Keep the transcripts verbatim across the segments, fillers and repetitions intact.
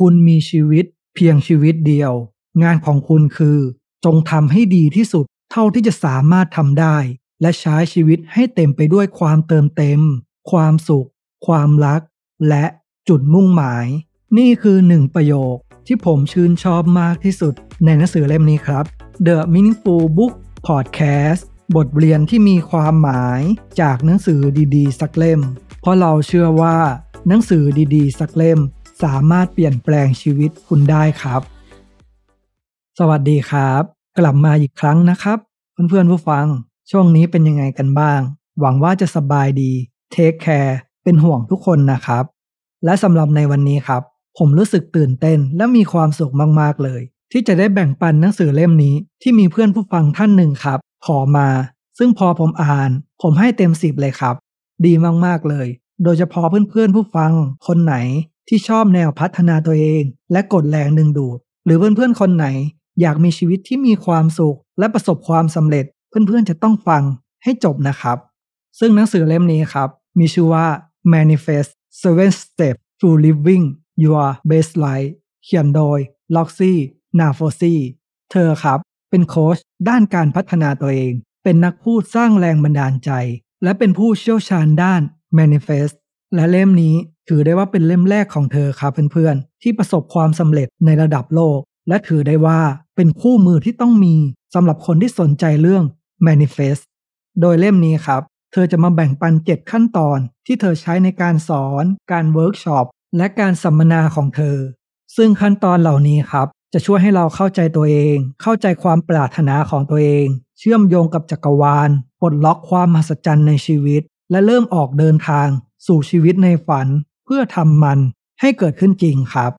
คุณมีชีวิตเพียงชีวิตเดียวงานของคุณคือจงทำให้ดีที่สุดเท่าที่จะสามารถทำได้และใช้ชีวิตให้เต็มไปด้วยความเติมเต็มความสุขความรักและจุดมุ่งหมายนี่คือหนึ่งประโยคที่ผมชื่นชอบมากที่สุดในหนังสือเล่มนี้ครับ The Meaningful Book Podcast บทเรียนที่มีความหมายจากหนังสือดีๆสักเล่มเพราะเราเชื่อว่าหนังสือดีๆสักเล่มสามารถเปลี่ยนแปลงชีวิตคุณได้ครับสวัสดีครับกลับมาอีกครั้งนะครับเพื่อนๆผู้ฟังช่วงนี้เป็นยังไงกันบ้างหวังว่าจะสบายดีเทคแคร์เป็นห่วงทุกคนนะครับและสำหรับในวันนี้ครับผมรู้สึกตื่นเต้นและมีความสุขมากๆเลยที่จะได้แบ่งปันหนังสือเล่มนี้ที่มีเพื่อนผู้ฟังท่านหนึ่งครับขอมาซึ่งพอผมอ่านผมให้เต็มสิบเลยครับดีมากๆเลยโดยเฉพาะเพื่อนๆผู้ฟังคนไหนที่ชอบแนวพัฒนาตัวเองและกดแรงดึงดูดหรือเพื่อนๆคนไหนอยากมีชีวิตที่มีความสุขและประสบความสำเร็จเพื่อนๆจะต้องฟังให้จบนะครับซึ่งหนังสือเล่มนี้ครับมีชื่อว่า Manifest Seven Steps to Living Your Best Life เขียนโดย Roxie Nafousi เธอครับเป็นโค้ชด้านการพัฒนาตัวเองเป็นนักพูดสร้างแรงบันดาลใจและเป็นผู้เชี่ยวชาญด้าน Manifest และเล่มนี้ถือได้ว่าเป็นเล่มแรกของเธอครับเพื่อนๆที่ประสบความสำเร็จในระดับโลกและถือได้ว่าเป็นคู่มือที่ต้องมีสำหรับคนที่สนใจเรื่อง Manifest โดยเล่มนี้ครับเธอจะมาแบ่งปันเจ็ดขั้นตอนที่เธอใช้ในการสอนการเวิร์กช็อปและการสัมมนาของเธอซึ่งขั้นตอนเหล่านี้ครับจะช่วยให้เราเข้าใจตัวเองเข้าใจความปรารถนาของตัวเองเชื่อมโยงกับจักรวาลปลดล็อกความมหัศจรรย์ในชีวิตและเริ่มออกเดินทางสู่ชีวิตในฝันเพื่อทำมันให้เกิดขึ้นจริงครับ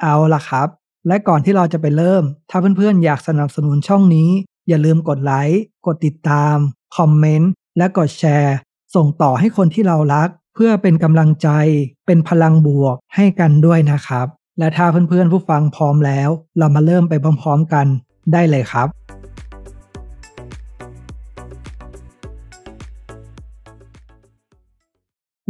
เอาละครับและก่อนที่เราจะไปเริ่มถ้าเพื่อนๆอยากสนับสนุนช่องนี้อย่าลืมกดไลค์กดติดตามคอมเมนต์และกดแชร์ส่งต่อให้คนที่เรารักเพื่อเป็นกำลังใจเป็นพลังบวกให้กันด้วยนะครับและถ้าเพื่อนๆผู้ฟังพร้อมแล้วเรามาเริ่มไปพร้อมๆกันได้เลยครับ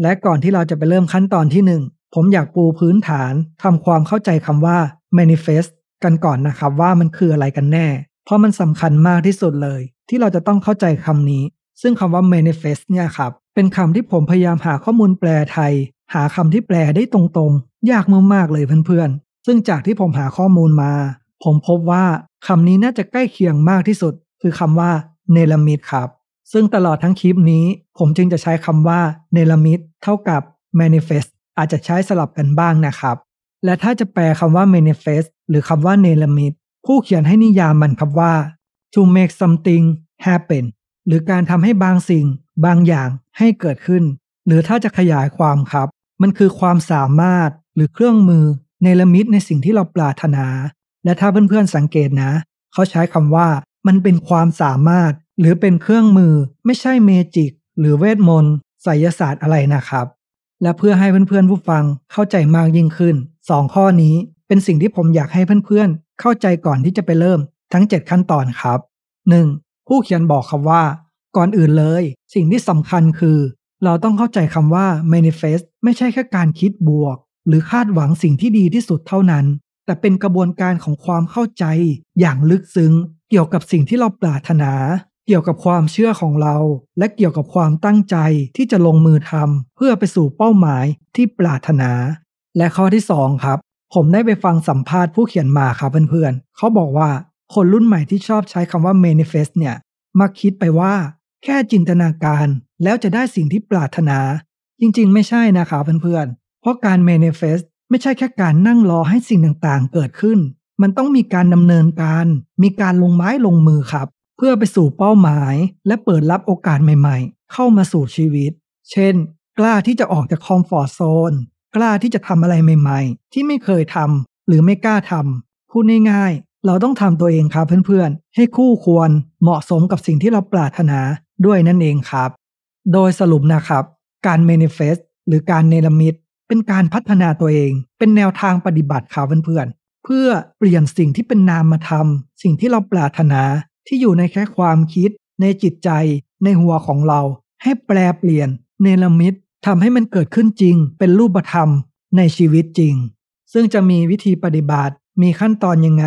และก่อนที่เราจะไปเริ่มขั้นตอนที่หนึ่งผมอยากปูพื้นฐานทำความเข้าใจคำว่า manifest กันก่อนนะครับว่ามันคืออะไรกันแน่เพราะมันสำคัญมากที่สุดเลยที่เราจะต้องเข้าใจคำนี้ซึ่งคำว่า manifest เนี่ยครับเป็นคำที่ผมพยายามหาข้อมูลแปลไทยหาคำที่แปลได้ตรงๆยากมากๆเลยเพื่อนๆซึ่งจากที่ผมหาข้อมูลมาผมพบว่าคำนี้น่าจะใกล้เคียงมากที่สุดคือคำว่าเนรมิตครับซึ่งตลอดทั้งคลิปนี้ผมจึงจะใช้คำว่าเนรมิตเท่ากับ manifest อาจจะใช้สลับกันบ้างนะครับและถ้าจะแปลคำว่า manifest หรือคำว่าเนรมิตผู้เขียนให้นิยามมันครับว่า to make something happen หรือการทำให้บางสิ่งบางอย่างให้เกิดขึ้นหรือถ้าจะขยายความครับมันคือความสามารถหรือเครื่องมือเนรมิตในสิ่งที่เราปรารถนาและถ้าเพื่อนๆสังเกตนะเขาใช้คำว่ามันเป็นความสามารถหรือเป็นเครื่องมือไม่ใช่เมจิกหรือเวทมนต์ไสยศาสตร์อะไรนะครับและเพื่อให้เพื่อนๆผู้ฟังเข้าใจมากยิ่งขึ้นสองข้อนี้เป็นสิ่งที่ผมอยากให้เพื่อนๆเข้าใจก่อนที่จะไปเริ่มทั้งเจ็ดขั้นตอนครับ หนึ่ง. ผู้เขียนบอกครับว่าก่อนอื่นเลยสิ่งที่สำคัญคือเราต้องเข้าใจคำว่า manifest ไม่ใช่แค่การคิดบวกหรือคาดหวังสิ่งที่ดีที่สุดเท่านั้นแต่เป็นกระบวนการของความเข้าใจอย่างลึกซึ้งเกี่ยวกับสิ่งที่เราปรารถนาเกี่ยวกับความเชื่อของเราและเกี่ยวกับความตั้งใจที่จะลงมือทำเพื่อไปสู่เป้าหมายที่ปรารถนาและข้อที่สองครับผมได้ไปฟังสัมภาษณ์ผู้เขียนมาครับเพื่อนๆเขาบอกว่าคนรุ่นใหม่ที่ชอบใช้คำว่า manifest เนี่ยมักคิดไปว่าแค่จินตนาการแล้วจะได้สิ่งที่ปรารถนาจริงๆไม่ใช่นะครับเพื่อนๆเพราะการ manifest ไม่ใช่แค่การนั่งรอให้สิ่งต่างๆเกิดขึ้นมันต้องมีการดำเนินการมีการลงไม้ลงมือครับเพื่อไปสู่เป้าหมายและเปิดรับโอกาสใหม่ๆเข้ามาสู่ชีวิตเช่นกล้าที่จะออกจากคอมฟอร์ตโซนกล้าที่จะทำอะไรใหม่ๆที่ไม่เคยทำหรือไม่กล้าทำพูดง่ายๆเราต้องทำตัวเองครับเพื่อนๆให้คู่ควรเหมาะสมกับสิ่งที่เราปรารถนาด้วยนั่นเองครับโดยสรุปนะครับการ manifest หรือการเนรมิตเป็นการพัฒนาตัวเองเป็นแนวทางปฏิบัติครับเพื่อนๆเพื่อเปลี่ยนสิ่งที่เป็นนามธรรมสิ่งที่เราปรารถนาที่อยู่ในแค่ความคิดในจิตใจในหัวของเราให้แปลเปลี่ยนเนรมิตทำให้มันเกิดขึ้นจริงเป็นรูปธรรมในชีวิตจริง ซึ่งจะมีวิธีปฏิบัติมีขั้นตอนยังไง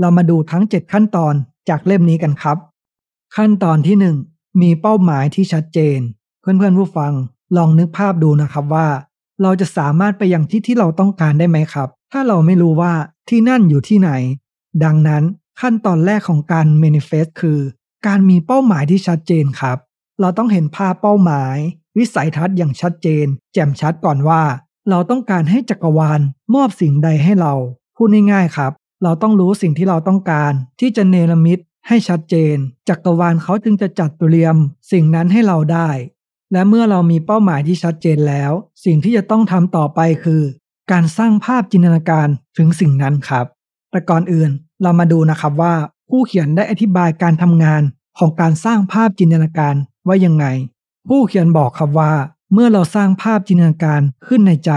เรามาดูทั้งเจ็ดขั้นตอนจากเล่มนี้กันครับขั้นตอนที่หนึ่งมีเป้าหมายที่ชัดเจนเพื่อนๆผู้ฟังลองนึกภาพดูนะครับว่าเราจะสามารถไปยังที่ที่เราต้องการได้ไหมครับถ้าเราไม่รู้ว่าที่นั่นอยู่ที่ไหนดังนั้นขั้นตอนแรกของการ manifest คือการมีเป้าหมายที่ชัดเจนครับเราต้องเห็นภาพเป้าหมายวิสัยทัศน์อย่างชัดเจนแจ่มชัดก่อนว่าเราต้องการให้จักรวาลมอบสิ่งใดให้เราพูดง่ายๆครับเราต้องรู้สิ่งที่เราต้องการที่จะเนรมิตให้ชัดเจนจักรวาลเขาจึงจะจัดเตรียมสิ่งนั้นให้เราได้และเมื่อเรามีเป้าหมายที่ชัดเจนแล้วสิ่งที่จะต้องทำต่อไปคือการสร้างภาพจินตนาการถึงสิ่งนั้นครับแต่ก่อนอื่นเรามาดูนะครับว่าผู้เขียนได้อธิบายการทำงานของการสร้างภาพจินตนาการไว้ยังไงผู้เขียนบอกครับว่าเมื่อเราสร้างภาพจินตนาการขึ้นในใจ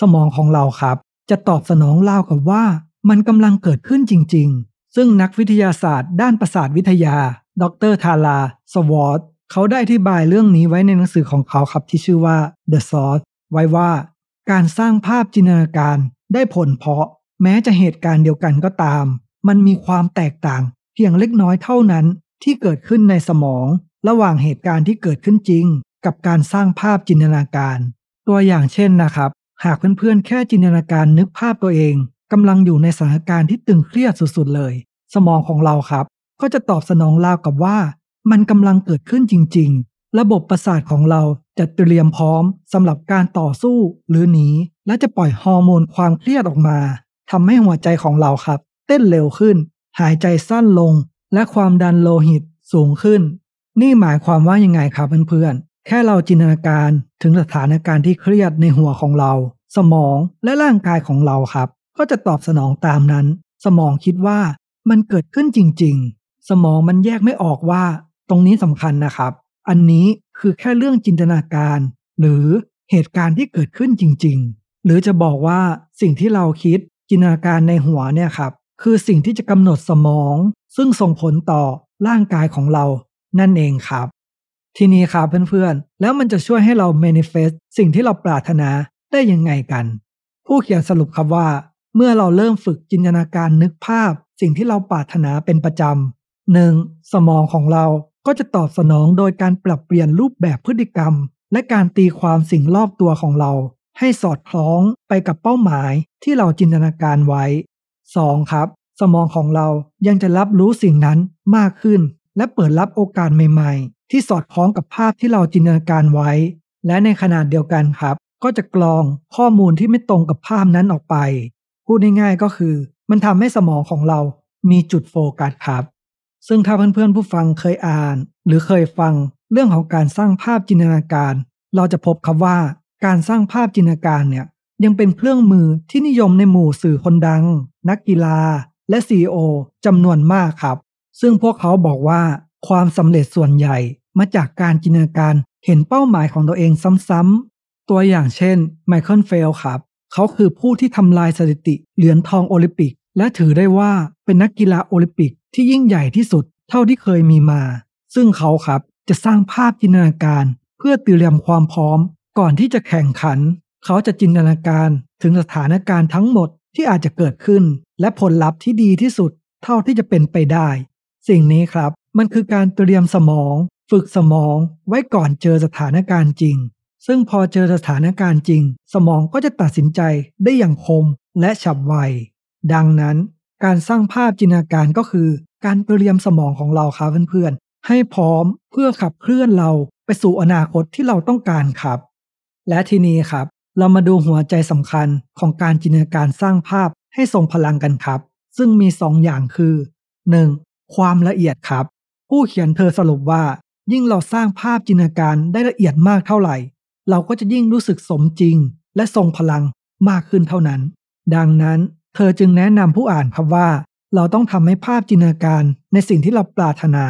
สมองของเราครับจะตอบสนองเล่ากับว่ามันกำลังเกิดขึ้นจริงๆซึ่งนักวิทยาศาสตร์ด้านประสาทวิทยาดร.ทาราสวอตเขาได้อธิบายเรื่องนี้ไว้ในหนังสือของเขาครับที่ชื่อว่า The Source ไว้ว่าการสร้างภาพจินตนาการได้ผลเพราะแม้จะเหตุการณ์เดียวกันก็ตามมันมีความแตกต่างเพียงเล็กน้อยเท่านั้นที่เกิดขึ้นในสมองระหว่างเหตุการณ์ที่เกิดขึ้นจริงกับการสร้างภาพจินตนาการตัวอย่างเช่นนะครับหากเพื่อนๆแค่จินตนาการนึกภาพตัวเองกำลังอยู่ในสถานการณ์ที่ตึงเครียดสุดๆเลยสมองของเราครับก็จะตอบสนองราวกับว่ามันกำลังเกิดขึ้นจริงๆระบบประสาทของเราจะเตรียมพร้อมสำหรับการต่อสู้หรือหนีและจะปล่อยฮอร์โมนความเครียดออกมาทำให้หัวใจของเราครับเต้นเร็วขึ้นหายใจสั้นลงและความดันโลหิตสูงขึ้นนี่หมายความว่ายังไงครับเพื่อนๆแค่เราจินตนาการถึงสถานการณ์ที่เครียดในหัวของเราสมองและร่างกายของเราครับก็จะตอบสนองตามนั้นสมองคิดว่ามันเกิดขึ้นจริงๆสมองมันแยกไม่ออกว่าตรงนี้สำคัญนะครับอันนี้คือแค่เรื่องจินตนาการหรือเหตุการณ์ที่เกิดขึ้นจริงๆหรือจะบอกว่าสิ่งที่เราคิดจินตนาการในหัวเนี่ยครับคือสิ่งที่จะกำหนดสมองซึ่งส่งผลต่อร่างกายของเรานั่นเองครับทีนี้ครับเพื่อนๆแล้วมันจะช่วยให้เรา manifest สิ่งที่เราปรารถนาได้ยังไงกันผู้เขียนสรุปครับว่าเมื่อเราเริ่มฝึกจินตนาการนึกภาพสิ่งที่เราปรารถนาเป็นประจำหนึ่งสมองของเราก็จะตอบสนองโดยการปรับเปลี่ยนรูปแบบพฤติกรรมและการตีความสิ่งรอบตัวของเราให้สอดคล้องไปกับเป้าหมายที่เราจินตนาการไว้สองครับสมองของเรายังจะรับรู้สิ่งนั้นมากขึ้นและเปิดรับโอกาสใหม่ๆที่สอดคล้องกับภาพที่เราจินตนาการไว้และในขณะเดียวกันครับก็จะกรองข้อมูลที่ไม่ตรงกับภาพนั้นออกไปพูดง่ายๆก็คือมันทำให้สมองของเรามีจุดโฟกัสครับซึ่งถ้าเพื่อนๆผู้ฟังเคยอ่านหรือเคยฟังเรื่องของการสร้างภาพจินตนาการเราจะพบครับว่าการสร้างภาพจินตนาการเนี่ยยังเป็นเครื่องมือที่นิยมในหมู่สื่อคนดังนักกีฬาและ ซี อี โอ จำนวนมากครับซึ่งพวกเขาบอกว่าความสำเร็จส่วนใหญ่มาจากการจินตนาการเห็นเป้าหมายของตัวเองซ้ำๆตัวอย่างเช่น Michael Phelps ครับเขาคือผู้ที่ทำลายสถิติเหรียญทองโอลิมปิกและถือได้ว่าเป็นนักกีฬาโอลิมปิกที่ยิ่งใหญ่ที่สุดเท่าที่เคยมีมาซึ่งเขาครับจะสร้างภาพจินตนาการเพื่อเตรียมความพร้อมก่อนที่จะแข่งขันเขาจะจินตนาการถึงสถานการณ์ทั้งหมดที่อาจจะเกิดขึ้นและผลลัพธ์ที่ดีที่สุดเท่าที่จะเป็นไปได้สิ่งนี้ครับมันคือการเตรียมสมองฝึกสมองไว้ก่อนเจอสถานการณ์จริงซึ่งพอเจอสถานการณ์จริงสมองก็จะตัดสินใจได้อย่างคมและฉับไวดังนั้นการสร้างภาพจินตนาการก็คือการเตรียมสมองของเราครับเพื่อนๆให้พร้อมเพื่อขับเคลื่อนเราไปสู่อนาคตที่เราต้องการครับและทีนี้ครับเรามาดูหัวใจสำคัญของการจินตนาการสร้างภาพให้ทรงพลังกันครับซึ่งมีสองอย่างคือ หนึ่ง. ความละเอียดครับผู้เขียนเธอสรุปว่ายิ่งเราสร้างภาพจินตนาการได้ละเอียดมากเท่าไหร่เราก็จะยิ่งรู้สึกสมจริงและทรงพลังมากขึ้นเท่านั้นดังนั้นเธอจึงแนะนำผู้อ่านครับว่าเราต้องทำให้ภาพจินตนาการในสิ่งที่เราปรารถนา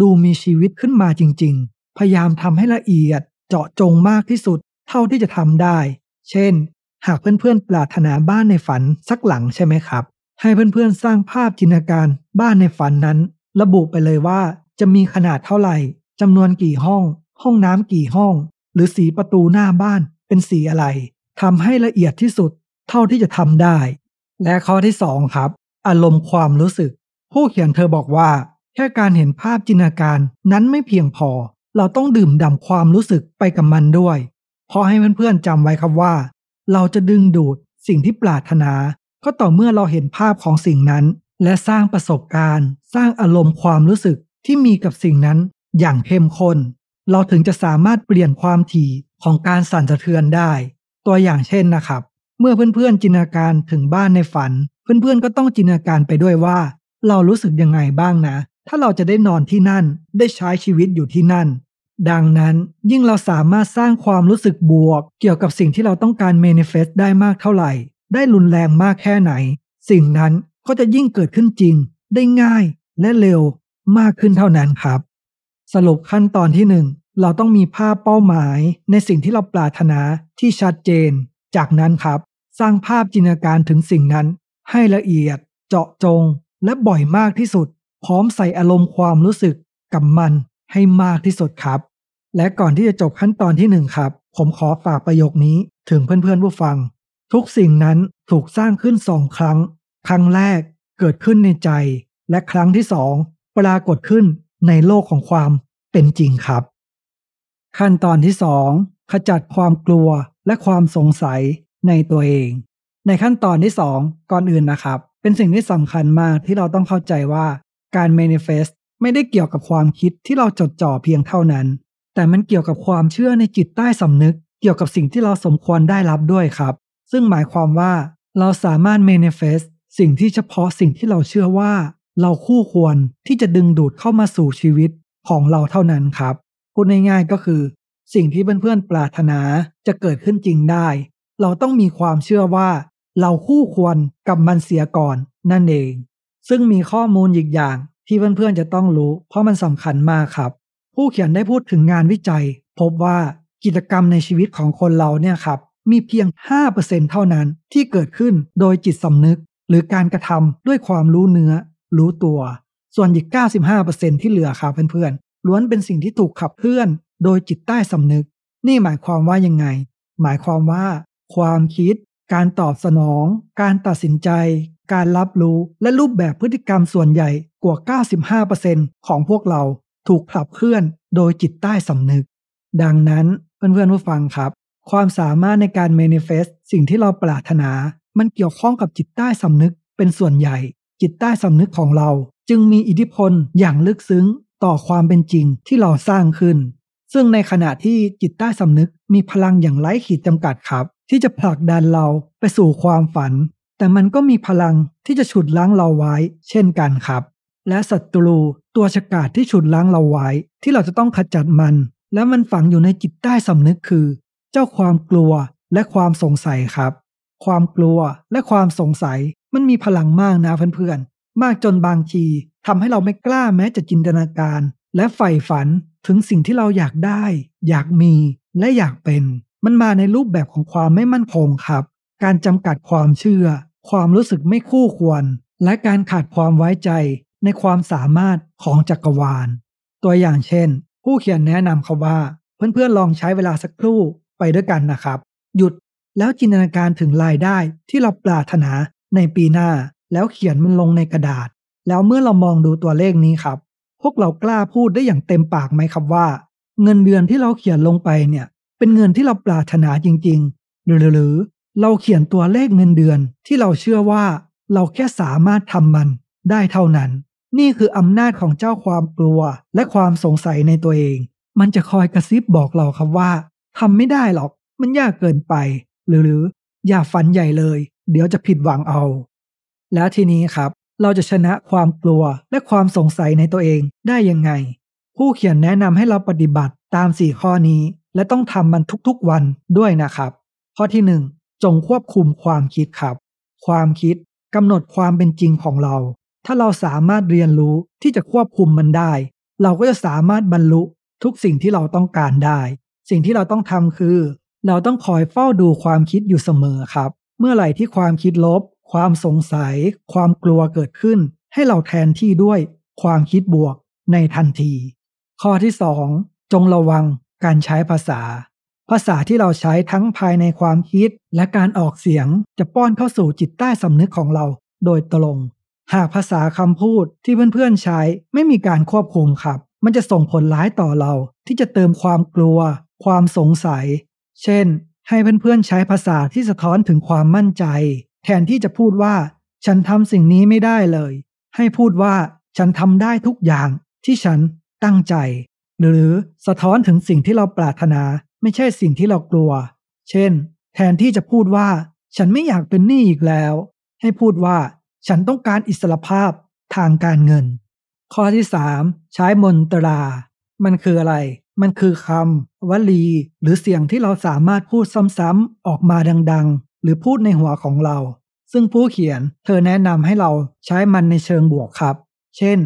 ดูมีชีวิตขึ้นมาจริงๆพยายามทำให้ละเอียดเจาะจงมากที่สุดเท่าที่จะทำได้เช่นหากเพื่อนๆปรารถนาบ้านในฝันสักหลังใช่ไหมครับให้เพื่อนๆสร้างภาพจินตนาการบ้านในฝันนั้นระบุไปเลยว่าจะมีขนาดเท่าไหร่จำนวนกี่ห้องห้องน้ำกี่ห้องหรือสีประตูหน้าบ้านเป็นสีอะไรทำให้ละเอียดที่สุดเท่าที่จะทำได้ และข้อที่สองครับอารมณ์ความรู้สึกผู้เขียนเธอบอกว่าแค่การเห็นภาพจินตนาการนั้นไม่เพียงพอเราต้องดื่มด่ำความรู้สึกไปกับมันด้วยเพราะให้เพื่อนๆจำไว้ครับว่าเราจะดึงดูดสิ่งที่ปรารถนาก็ต่อเมื่อเราเห็นภาพของสิ่งนั้นและสร้างประสบการณ์สร้างอารมณ์ความรู้สึกที่มีกับสิ่งนั้นอย่างเข้มข้นเราถึงจะสามารถเปลี่ยนความถี่ของการสั่นสะเทือนได้ตัวอย่างเช่นนะครับเมื่อเพื่อนๆจินตนาการถึงบ้านในฝันเพื่อนๆก็ต้องจินตนาการไปด้วยว่าเรารู้สึกยังไงบ้างนะถ้าเราจะได้นอนที่นั่นได้ใช้ชีวิตอยู่ที่นั่นดังนั้นยิ่งเราสามารถสร้างความรู้สึกบวกเกี่ยวกับสิ่งที่เราต้องการ manifest ได้มากเท่าไหร่ได้รุนแรงมากแค่ไหนสิ่งนั้นก็จะยิ่งเกิดขึ้นจริงได้ง่ายและเร็วมากขึ้นเท่านั้นครับสรุปขั้นตอนที่หนึ่งเราต้องมีภาพเป้าหมายในสิ่งที่เราปรารถนาที่ชัดเจนจากนั้นครับสร้างภาพจินตนาการถึงสิ่งนั้นให้ละเอียดเจาะจงและบ่อยมากที่สุดพร้อมใส่อารมณ์ความรู้สึกกับมันให้มากที่สุดครับและก่อนที่จะจบขั้นตอนที่หนึ่งครับผมขอฝากประโยคนี้ถึงเพื่อนๆผู้ฟังทุกสิ่งนั้นถูกสร้างขึ้นสองครั้งครั้งแรกเกิดขึ้นในใจและครั้งที่สองปรากฏขึ้นในโลกของความเป็นจริงครับขั้นตอนที่สองขจัดความกลัวและความสงสัยในตัวเองในขั้นตอนที่สองก่อนอื่นนะครับเป็นสิ่งที่สำคัญมากที่เราต้องเข้าใจว่าการ manifest ไม่ได้เกี่ยวกับความคิดที่เราจดจ่อเพียงเท่านั้นแต่มันเกี่ยวกับความเชื่อในจิตใต้สำนึกเกี่ยวกับสิ่งที่เราสมควรได้รับด้วยครับซึ่งหมายความว่าเราสามารถ manifest สิ่งที่เฉพาะสิ่งที่เราเชื่อว่าเราคู่ควรที่จะดึงดูดเข้ามาสู่ชีวิตของเราเท่านั้นครับพูดง่ายๆก็คือสิ่งที่เพื่อนๆปรารถนาจะเกิดขึ้นจริงได้เราต้องมีความเชื่อว่าเราคู่ควรกับมันเสียก่อนนั่นเองซึ่งมีข้อมูลอีกอย่างที่เพื่อนๆจะต้องรู้เพราะมันสำคัญมากครับผู้เขียนได้พูดถึงงานวิจัยพบว่ากิจกรรมในชีวิตของคนเราเนี่ยครับมีเพียง ห้าเปอร์เซ็นต์ เท่านั้นที่เกิดขึ้นโดยจิตสำนึกหรือการกระทำด้วยความรู้เนื้อรู้ตัวส่วนอีก เก้าสิบห้าเปอร์เซ็นต์ ที่เหลือครับเพื่อนๆล้วนเป็นสิ่งที่ถูกขับเคลื่อนโดยจิตใต้สำนึกนี่หมายความว่ายังไงหมายความว่าความคิดการตอบสนองการตัดสินใจการรับรู้และรูปแบบพฤติกรรมส่วนใหญ่กว่า เก้าสิบห้าเปอร์เซ็นต์ ของพวกเราถูกขับเคลื่อนโดยจิตใต้สำนึกดังนั้นเพื่อนๆผู้ฟังครับความสามารถในการ manifest สิ่งที่เราปรารถนามันเกี่ยวข้องกับจิตใต้สำนึกเป็นส่วนใหญ่จิตใต้สำนึกของเราจึงมีอิทธิพลอย่างลึกซึ้งต่อความเป็นจริงที่เราสร้างขึ้นซึ่งในขณะที่จิตใต้สำนึกมีพลังอย่างไร้ขีดจำกัดครับที่จะผลักดันเราไปสู่ความฝันแต่มันก็มีพลังที่จะฉุดรั้งเราไว้เช่นกันครับและศัตรูตัวฉกาจที่ฉุดรั้งเราไว้ที่เราจะต้องขจัดมันและมันฝังอยู่ในจิตใต้สำนึกคือเจ้าความกลัวและความสงสัยครับความกลัวและความสงสัยมันมีพลังมากนะเพื่อนๆมากจนบางทีทำให้เราไม่กล้าแม้จะจินตนาการและใฝ่ฝันถึงสิ่งที่เราอยากได้อยากมีและอยากเป็นมันมาในรูปแบบของความไม่มั่นคงครับการจำกัดความเชื่อความรู้สึกไม่คู่ควรและการขาดความไว้ใจในความสามารถของจักรวาลตัวอย่างเช่นผู้เขียนแนะนำเขาว่าเพื่อนๆลองใช้เวลาสักครู่ไปด้วยกันนะครับหยุดแล้วจินตนาการถึงรายได้ที่เราปรารถนาในปีหน้าแล้วเขียนมันลงในกระดาษแล้วเมื่อเรามองดูตัวเลขนี้ครับพวกเรากล้าพูดได้อย่างเต็มปากไหมครับว่าเงินเดือนที่เราเขียนลงไปเนี่ยเป็นเงินที่เราปรารถนาจริงๆหรือเราเขียนตัวเลขเงินเดือนที่เราเชื่อว่าเราแค่สามารถทำมันได้เท่านั้นนี่คืออำนาจของเจ้าความกลัวและความสงสัยในตัวเองมันจะคอยกระซิบบอกเราครับว่าทำไม่ได้หรอกมันยากเกินไปหรืออย่าฝันใหญ่เลยเดี๋ยวจะผิดหวังเอาแล้วทีนี้ครับเราจะชนะความกลัวและความสงสัยในตัวเองได้ยังไงผู้เขียนแนะนำให้เราปฏิบัติตามสี่ข้อนี้และต้องทำมันทุกๆวันด้วยนะครับข้อที่หนึ่งจงควบคุมความคิดครับความคิดกำหนดความเป็นจริงของเราถ้าเราสามารถเรียนรู้ที่จะควบคุมมันได้เราก็จะสามารถบรรลุทุกสิ่งที่เราต้องการได้สิ่งที่เราต้องทำคือเราต้องคอยเฝ้าดูความคิดอยู่เสมอครับเมื่อไหร่ที่ความคิดลบความสงสัยความกลัวเกิดขึ้นให้เราแทนที่ด้วยความคิดบวกในทันทีข้อที่สองจงระวังการใช้ภาษา ภาษาที่เราใช้ทั้งภายในความคิดและการออกเสียงจะป้อนเข้าสู่จิตใต้สำนึกของเราโดยตรงหากภาษาคำพูดที่เพื่อนๆใช้ไม่มีการควบคุมครับมันจะส่งผลร้ายต่อเราที่จะเติมความกลัวความสงสัยเช่นให้เพื่อนๆใช้ภาษาที่สะท้อนถึงความมั่นใจแทนที่จะพูดว่าฉันทำสิ่งนี้ไม่ได้เลยให้พูดว่าฉันทำได้ทุกอย่างที่ฉันตั้งใจหรือสะท้อนถึงสิ่งที่เราปรารถนาไม่ใช่สิ่งที่เรากลัวเช่นแทนที่จะพูดว่าฉันไม่อยากเป็นหนี้อีกแล้วให้พูดว่าฉันต้องการอิสรภาพทางการเงินข้อที่สามใช้มนตรามันคืออะไรมันคือคำวลีหรือเสียงที่เราสามารถพูดซ้ำๆออกมาดังๆหรือพูดในหัวของเราซึ่งผู้เขียนเธอแนะนำให้เราใช้มันในเชิงบวกครับเช่น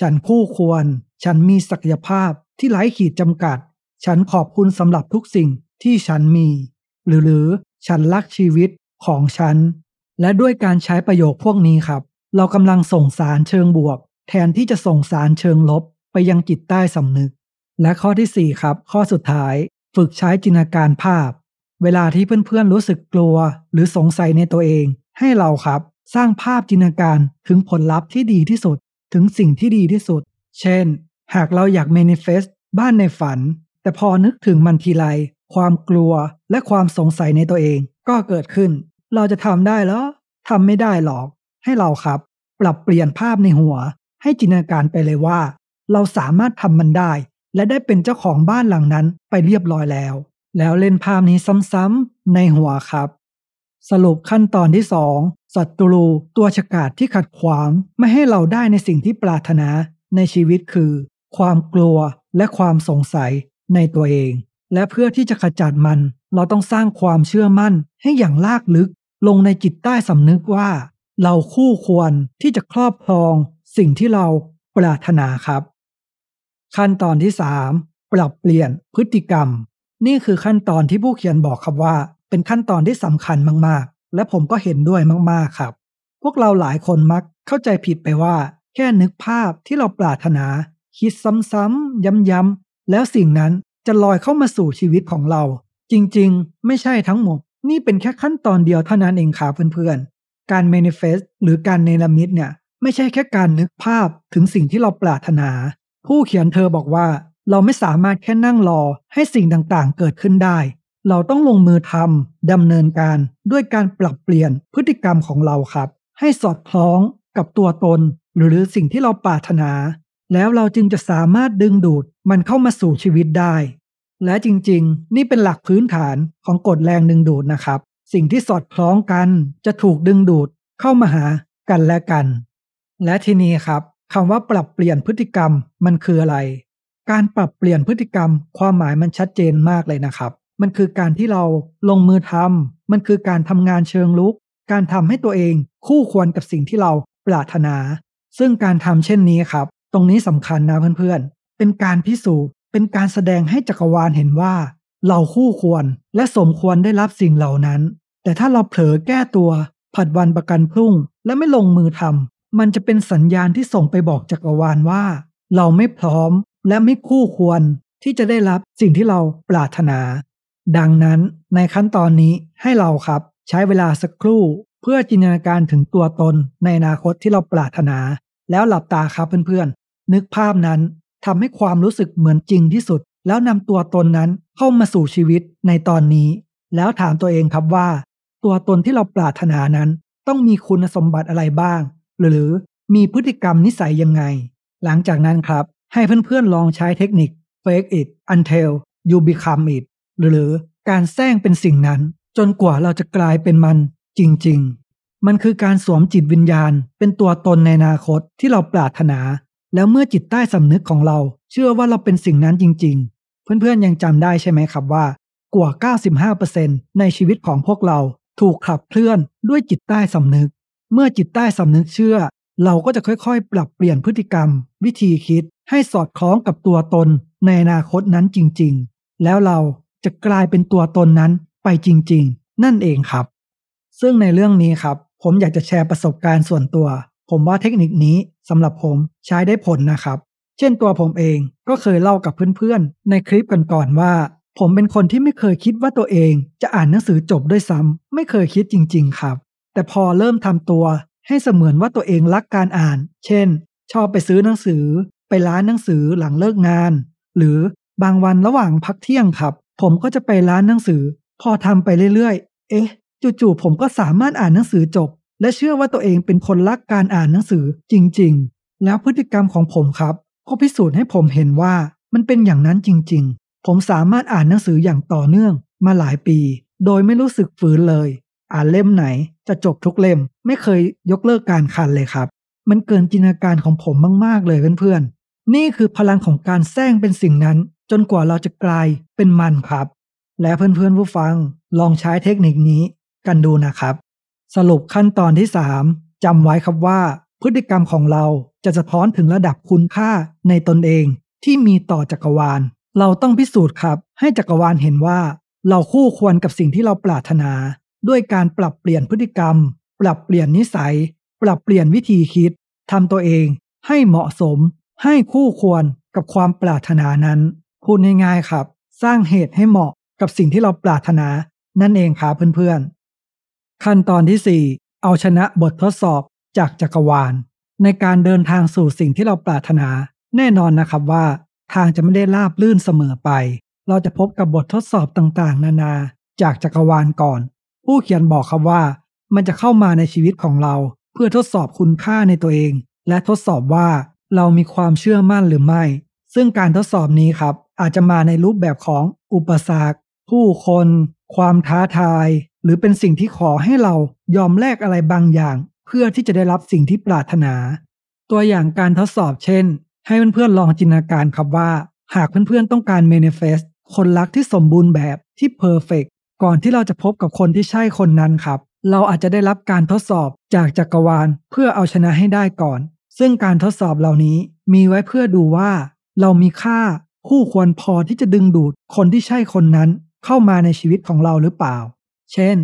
ฉันคู่ควรฉันมีศักยภาพที่ไร้ขีดจำกัดฉันขอบคุณสำหรับทุกสิ่งที่ฉันมีหรือหรือฉันรักชีวิตของฉันและด้วยการใช้ประโยคพวกนี้ครับเรากำลังส่งสารเชิงบวกแทนที่จะส่งสารเชิงลบไปยังจิตใต้สำนึกและข้อที่สี่ครับข้อสุดท้ายฝึกใช้จินตนาการภาพเวลาที่เพื่อนๆรู้สึกกลัวหรือสงสัยในตัวเองให้เราครับสร้างภาพจินตนาการถึงผลลัพธ์ที่ดีที่สุดถึงสิ่งที่ดีที่สุดเช่นหากเราอยาก Manifest บ้านในฝันแต่พอนึกถึงมันทีไรความกลัวและความสงสัยในตัวเองก็เกิดขึ้นเราจะทำได้เหรอทำไม่ได้หรอกให้เราครับปรับเปลี่ยนภาพในหัวให้จินตนาการไปเลยว่าเราสามารถทำมันได้และได้เป็นเจ้าของบ้านหลังนั้นไปเรียบร้อยแล้วแล้วเล่นภาพนี้ซ้ำๆในหัวครับสรุปขั้นตอนที่สองศัตรูตัวฉกาจที่ขัดขวางไม่ให้เราได้ในสิ่งที่ปรารถนาในชีวิตคือความกลัวและความสงสัยในตัวเองและเพื่อที่จะขจัดมันเราต้องสร้างความเชื่อมั่นให้อย่างลากลึกลงในจิตใต้สำนึกว่าเราคู่ควรที่จะครอบครองสิ่งที่เราปรารถนาครับขั้นตอนที่สามปรับเปลี่ยนพฤติกรรมนี่คือขั้นตอนที่ผู้เขียนบอกครับว่าเป็นขั้นตอนที่สำคัญมากๆและผมก็เห็นด้วยมากๆครับพวกเราหลายคนมักเข้าใจผิดไปว่าแค่นึกภาพที่เราปรารถนาคิดซ้ำๆย้ำๆแล้วสิ่งนั้นจะลอยเข้ามาสู่ชีวิตของเราจริงๆไม่ใช่ทั้งหมดนี่เป็นแค่ขั้นตอนเดียวเท่านั้นเองครับเพื่อนๆการ manifest หรือการเนรมิตเนี่ยไม่ใช่แค่การนึกภาพถึงสิ่งที่เราปรารถนาผู้เขียนเธอบอกว่าเราไม่สามารถแค่นั่งรอให้สิ่งต่างๆเกิดขึ้นได้เราต้องลงมือทำดำเนินการด้วยการปรับเปลี่ยนพฤติกรรมของเราครับให้สอดคล้องกับตัวตนหรือสิ่งที่เราปรารถนาแล้วเราจึงจะสามารถดึงดูดมันเข้ามาสู่ชีวิตได้และจริงๆนี่เป็นหลักพื้นฐานของกฎแรงดึงดูดนะครับสิ่งที่สอดคล้องกันจะถูกดึงดูดเข้ามาหากันและกันและทีนี้ครับคำว่าปรับเปลี่ยนพฤติกรรมมันคืออะไรการปรับเปลี่ยนพฤติกรรมความหมายมันชัดเจนมากเลยนะครับมันคือการที่เราลงมือทำมันคือการทำงานเชิงลุกการทำให้ตัวเองคู่ควรกับสิ่งที่เราปรารถนาซึ่งการทำเช่นนี้ครับตรงนี้สำคัญนะเพื่อนๆเป็นการพิสูจน์เป็นการแสดงให้จักรวาลเห็นว่าเราคู่ควรและสมควรได้รับสิ่งเหล่านั้นแต่ถ้าเราเผลอแก้ตัวผัดวันประกันพรุ่งและไม่ลงมือทำมันจะเป็นสัญญาณที่ส่งไปบอกจักรวาลว่าเราไม่พร้อมและไม่คู่ควรที่จะได้รับสิ่งที่เราปรารถนาดังนั้นในขั้นตอนนี้ให้เราครับใช้เวลาสักครู่เพื่อจินตนาการถึงตัวตนในอนาคตที่เราปรารถนาแล้วหลับตาครับเพื่อนๆนึกภาพนั้นทำให้ความรู้สึกเหมือนจริงที่สุดแล้วนำตัวตนนั้นเข้ามาสู่ชีวิตในตอนนี้แล้วถามตัวเองครับว่าตัวตนที่เราปรารถนานั้นต้องมีคุณสมบัติอะไรบ้างหรือมีพฤติกรรมนิสัยยังไงหลังจากนั้นครับให้เพื่อนๆลองใช้เทคนิค fake it until you become it หรือการแสร้งเป็นสิ่งนั้นจนกว่าเราจะกลายเป็นมันจริงๆมันคือการสวมจิตวิญญาณเป็นตัวตนในอนาคตที่เราปรารถนาแล้วเมื่อจิตใต้สำนึกของเราเชื่อว่าเราเป็นสิ่งนั้นจริงๆเพื่อนๆยังจำได้ใช่ไหมครับว่ากว่า เก้าสิบห้าเปอร์เซ็นต์ ในชีวิตของพวกเราถูกขับเคลื่อนด้วยจิตใต้สำนึกเมื่อจิตใต้สำนึกเชื่อเราก็จะค่อยๆปรับเปลี่ยนพฤติกรรมวิธีคิดให้สอดคล้องกับตัวตนในอนาคตนั้นจริงๆแล้วเราจะกลายเป็นตัวตนนั้นไปจริงๆนั่นเองครับซึ่งในเรื่องนี้ครับผมอยากจะแชร์ประสบการณ์ส่วนตัวผมว่าเทคนิคนี้สำหรับผมใช้ได้ผลนะครับเช่นตัวผมเองก็เคยเล่ากับเพื่อนๆในคลิปก่อนๆว่า ผมเป็นคนที่ไม่เคยคิดว่าตัวเองจะอ่านหนังสือจบด้วยซ้ำไม่เคยคิดจริงๆครับแต่พอเริ่มทำตัวให้เสมือนว่าตัวเองรักการอ่านเช่นชอบไปซื้อหนังสือไปร้านหนังสือหลังเลิกงานหรือบางวันระหว่างพักเที่ยงครับผมก็จะไปร้านหนังสือพอทำไปเรื่อยๆเอ๊ะจู่ๆผมก็สามารถอ่านหนังสือจบและเชื่อว่าตัวเองเป็นคนรักการอ่านหนังสือจริงๆแล้วพฤติกรรมของผมครับก็พิสูจน์ให้ผมเห็นว่ามันเป็นอย่างนั้นจริงๆผมสามารถอ่านหนังสืออย่างต่อเนื่องมาหลายปีโดยไม่รู้สึกฝืนเลยอ่านเล่มไหนจะจบทุกเล่มไม่เคยยกเลิกการคันเลยครับมันเกินจินตนาการของผมมากๆเลยเพื่อนๆนี่คือพลังของการแสร้งเป็นสิ่งนั้นจนกว่าเราจะกลายเป็นมันครับและเพื่อนๆผู้ฟังลองใช้เทคนิคนี้กันดูนะครับสรุปขั้นตอนที่สามจำไว้ครับว่าพฤติกรรมของเราจะสะท้อนถึงระดับคุณค่าในตนเองที่มีต่อจักรวาลเราต้องพิสูจน์ครับให้จักรวาลเห็นว่าเราคู่ควรกับสิ่งที่เราปรารถนาด้วยการปรับเปลี่ยนพฤติกรรมปรับเปลี่ยนนิสัยปรับเปลี่ยนวิธีคิดทำตัวเองให้เหมาะสมให้คู่ควรกับความปรารถนานั้นพูดง่ายๆครับสร้างเหตุให้เหมาะกับสิ่งที่เราปรารถนานั่นเองครับเพื่อนๆขั้นตอนที่สี่เอาชนะบททดสอบจากจักรวาลในการเดินทางสู่สิ่งที่เราปรารถนาแน่นอนนะครับว่าทางจะไม่ได้ราบลื่นเสมอไปเราจะพบกับบททดสอบต่างๆนานาจากจักรวาลก่อนผู้เขียนบอกครับว่ามันจะเข้ามาในชีวิตของเราเพื่อทดสอบคุณค่าในตัวเองและทดสอบว่าเรามีความเชื่อมั่นหรือไม่ซึ่งการทดสอบนี้ครับอาจจะมาในรูปแบบของอุปสรรคผู้คนความท้าทายหรือเป็นสิ่งที่ขอให้เรายอมแลกอะไรบางอย่างเพื่อที่จะได้รับสิ่งที่ปรารถนาตัวอย่างการทดสอบเช่นให้เพื่อนๆลองจินตนาการครับว่าหากเพื่อนๆต้องการ Manifest คนรักที่สมบูรณ์แบบที่ Perfect ก่อนที่เราจะพบกับคนที่ใช่คนนั้นครับเราอาจจะได้รับการทดสอบจากจักรวาลเพื่อเอาชนะให้ได้ก่อนซึ่งการทดสอบเหล่านี้มีไว้เพื่อดูว่าเรามีค่าคู่ควรพอที่จะดึงดูดคนที่ใช่คนนั้นเข้ามาในชีวิตของเราหรือเปล่าเช่น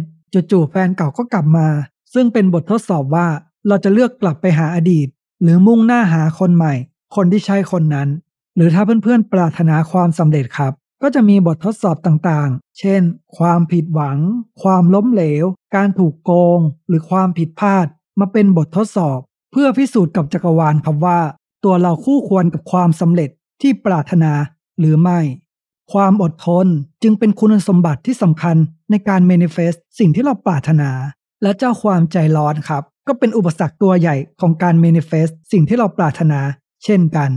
จู่ๆแฟนเก่าก็กลับมาซึ่งเป็นบททดสอบว่าเราจะเลือกกลับไปหาอดีตหรือมุ่งหน้าหาคนใหม่คนที่ใช่คนนั้นหรือถ้าเพื่อนๆปรารถนาความสำเร็จครับก็จะมีบททดสอบต่างๆเช่นความผิดหวังความล้มเหลวการถูกโกงหรือความผิดพลาดมาเป็นบททดสอบเพื่อพิสูจน์กับจักรวาลครับว่าตัวเราคู่ควรกับความสำเร็จที่ปรารถนาหรือไม่ความอดทนจึงเป็นคุณสมบัติที่สำคัญในการ manifest สิ่งที่เราปรารถนาและเจ้าความใจร้อนครับก็เป็นอุปสรรคตัวใหญ่ของการ manifest สิ่งที่เราปรารถนาเช่นกัน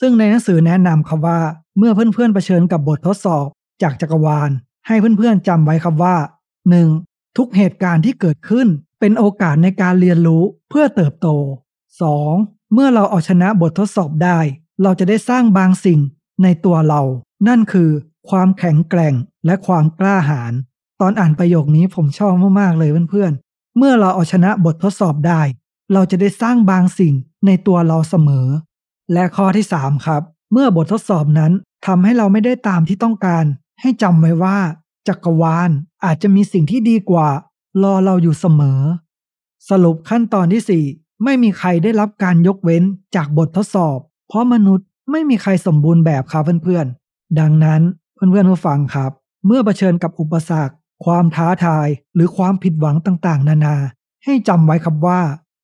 ซึ่งในหนังสือแนะนำครับว่าเมื่อเพื่อนๆเผชิญกับบททดสอบจากจักรวาลให้เพื่อนๆจำไว้ครับว่า หนึ่ง. ทุกเหตุการณ์ที่เกิดขึ้นเป็นโอกาสในการเรียนรู้เพื่อเติบโต สอง. เมื่อเราเอาชนะบททดสอบได้เราจะได้สร้างบางสิ่งในตัวเรานั่นคือความแข็งแกร่งและความกล้าหาญตอนอ่านประโยคนี้ผมชอบมากๆเลยเพื่อนๆเมื่อเราเอาชนะบททดสอบได้เราจะได้สร้างบางสิ่งในตัวเราเสมอและข้อที่สามครับเมื่อบททดสอบนั้นทำให้เราไม่ได้ตามที่ต้องการให้จำไว้ว่าจักรวาลอาจจะมีสิ่งที่ดีกว่ารอเราอยู่เสมอสรุปขั้นตอนที่สี่ไม่มีใครได้รับการยกเว้นจากบททดสอบเพราะมนุษย์ไม่มีใครสมบูรณ์แบบครับเพื่อนๆดังนั้นเพื่อนๆผู้ฟังครับเมื่อเผชิญกับอุปสรรคความท้าทายหรือความผิดหวังต่างๆนานาให้จำไว้ครับว่า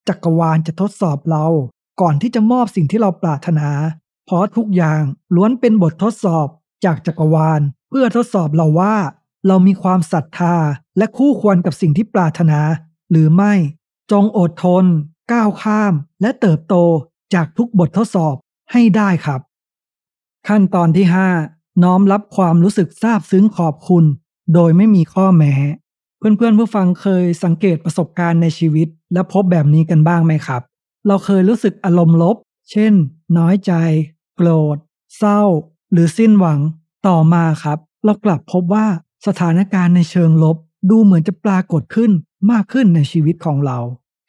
จักรวาลจะทดสอบเราก่อนที่จะมอบสิ่งที่เราปรารถนาเพราะทุกอย่างล้วนเป็นบททดสอบจากจักรวาลเพื่อทดสอบเราว่าเรามีความศรัทธาและคู่ควรกับสิ่งที่ปรารถนาหรือไม่จงอดทนก้าวข้ามและเติบโตจากทุกบททดสอบให้ได้ครับขั้นตอนที่ห้าน้อมรับความรู้สึกซาบซึ้งขอบคุณโดยไม่มีข้อแม้เพื่อนๆผู้ฟังเคยสังเกตประสบการณ์ในชีวิตและพบแบบนี้กันบ้างไหมครับเราเคยรู้สึกอารมณ์ลบเช่นน้อยใจโกรธเศร้าหรือสิ้นหวังต่อมาครับเรากลับพบว่าสถานการณ์ในเชิงลบดูเหมือนจะปรากฏขึ้นมากขึ้นในชีวิตของเรา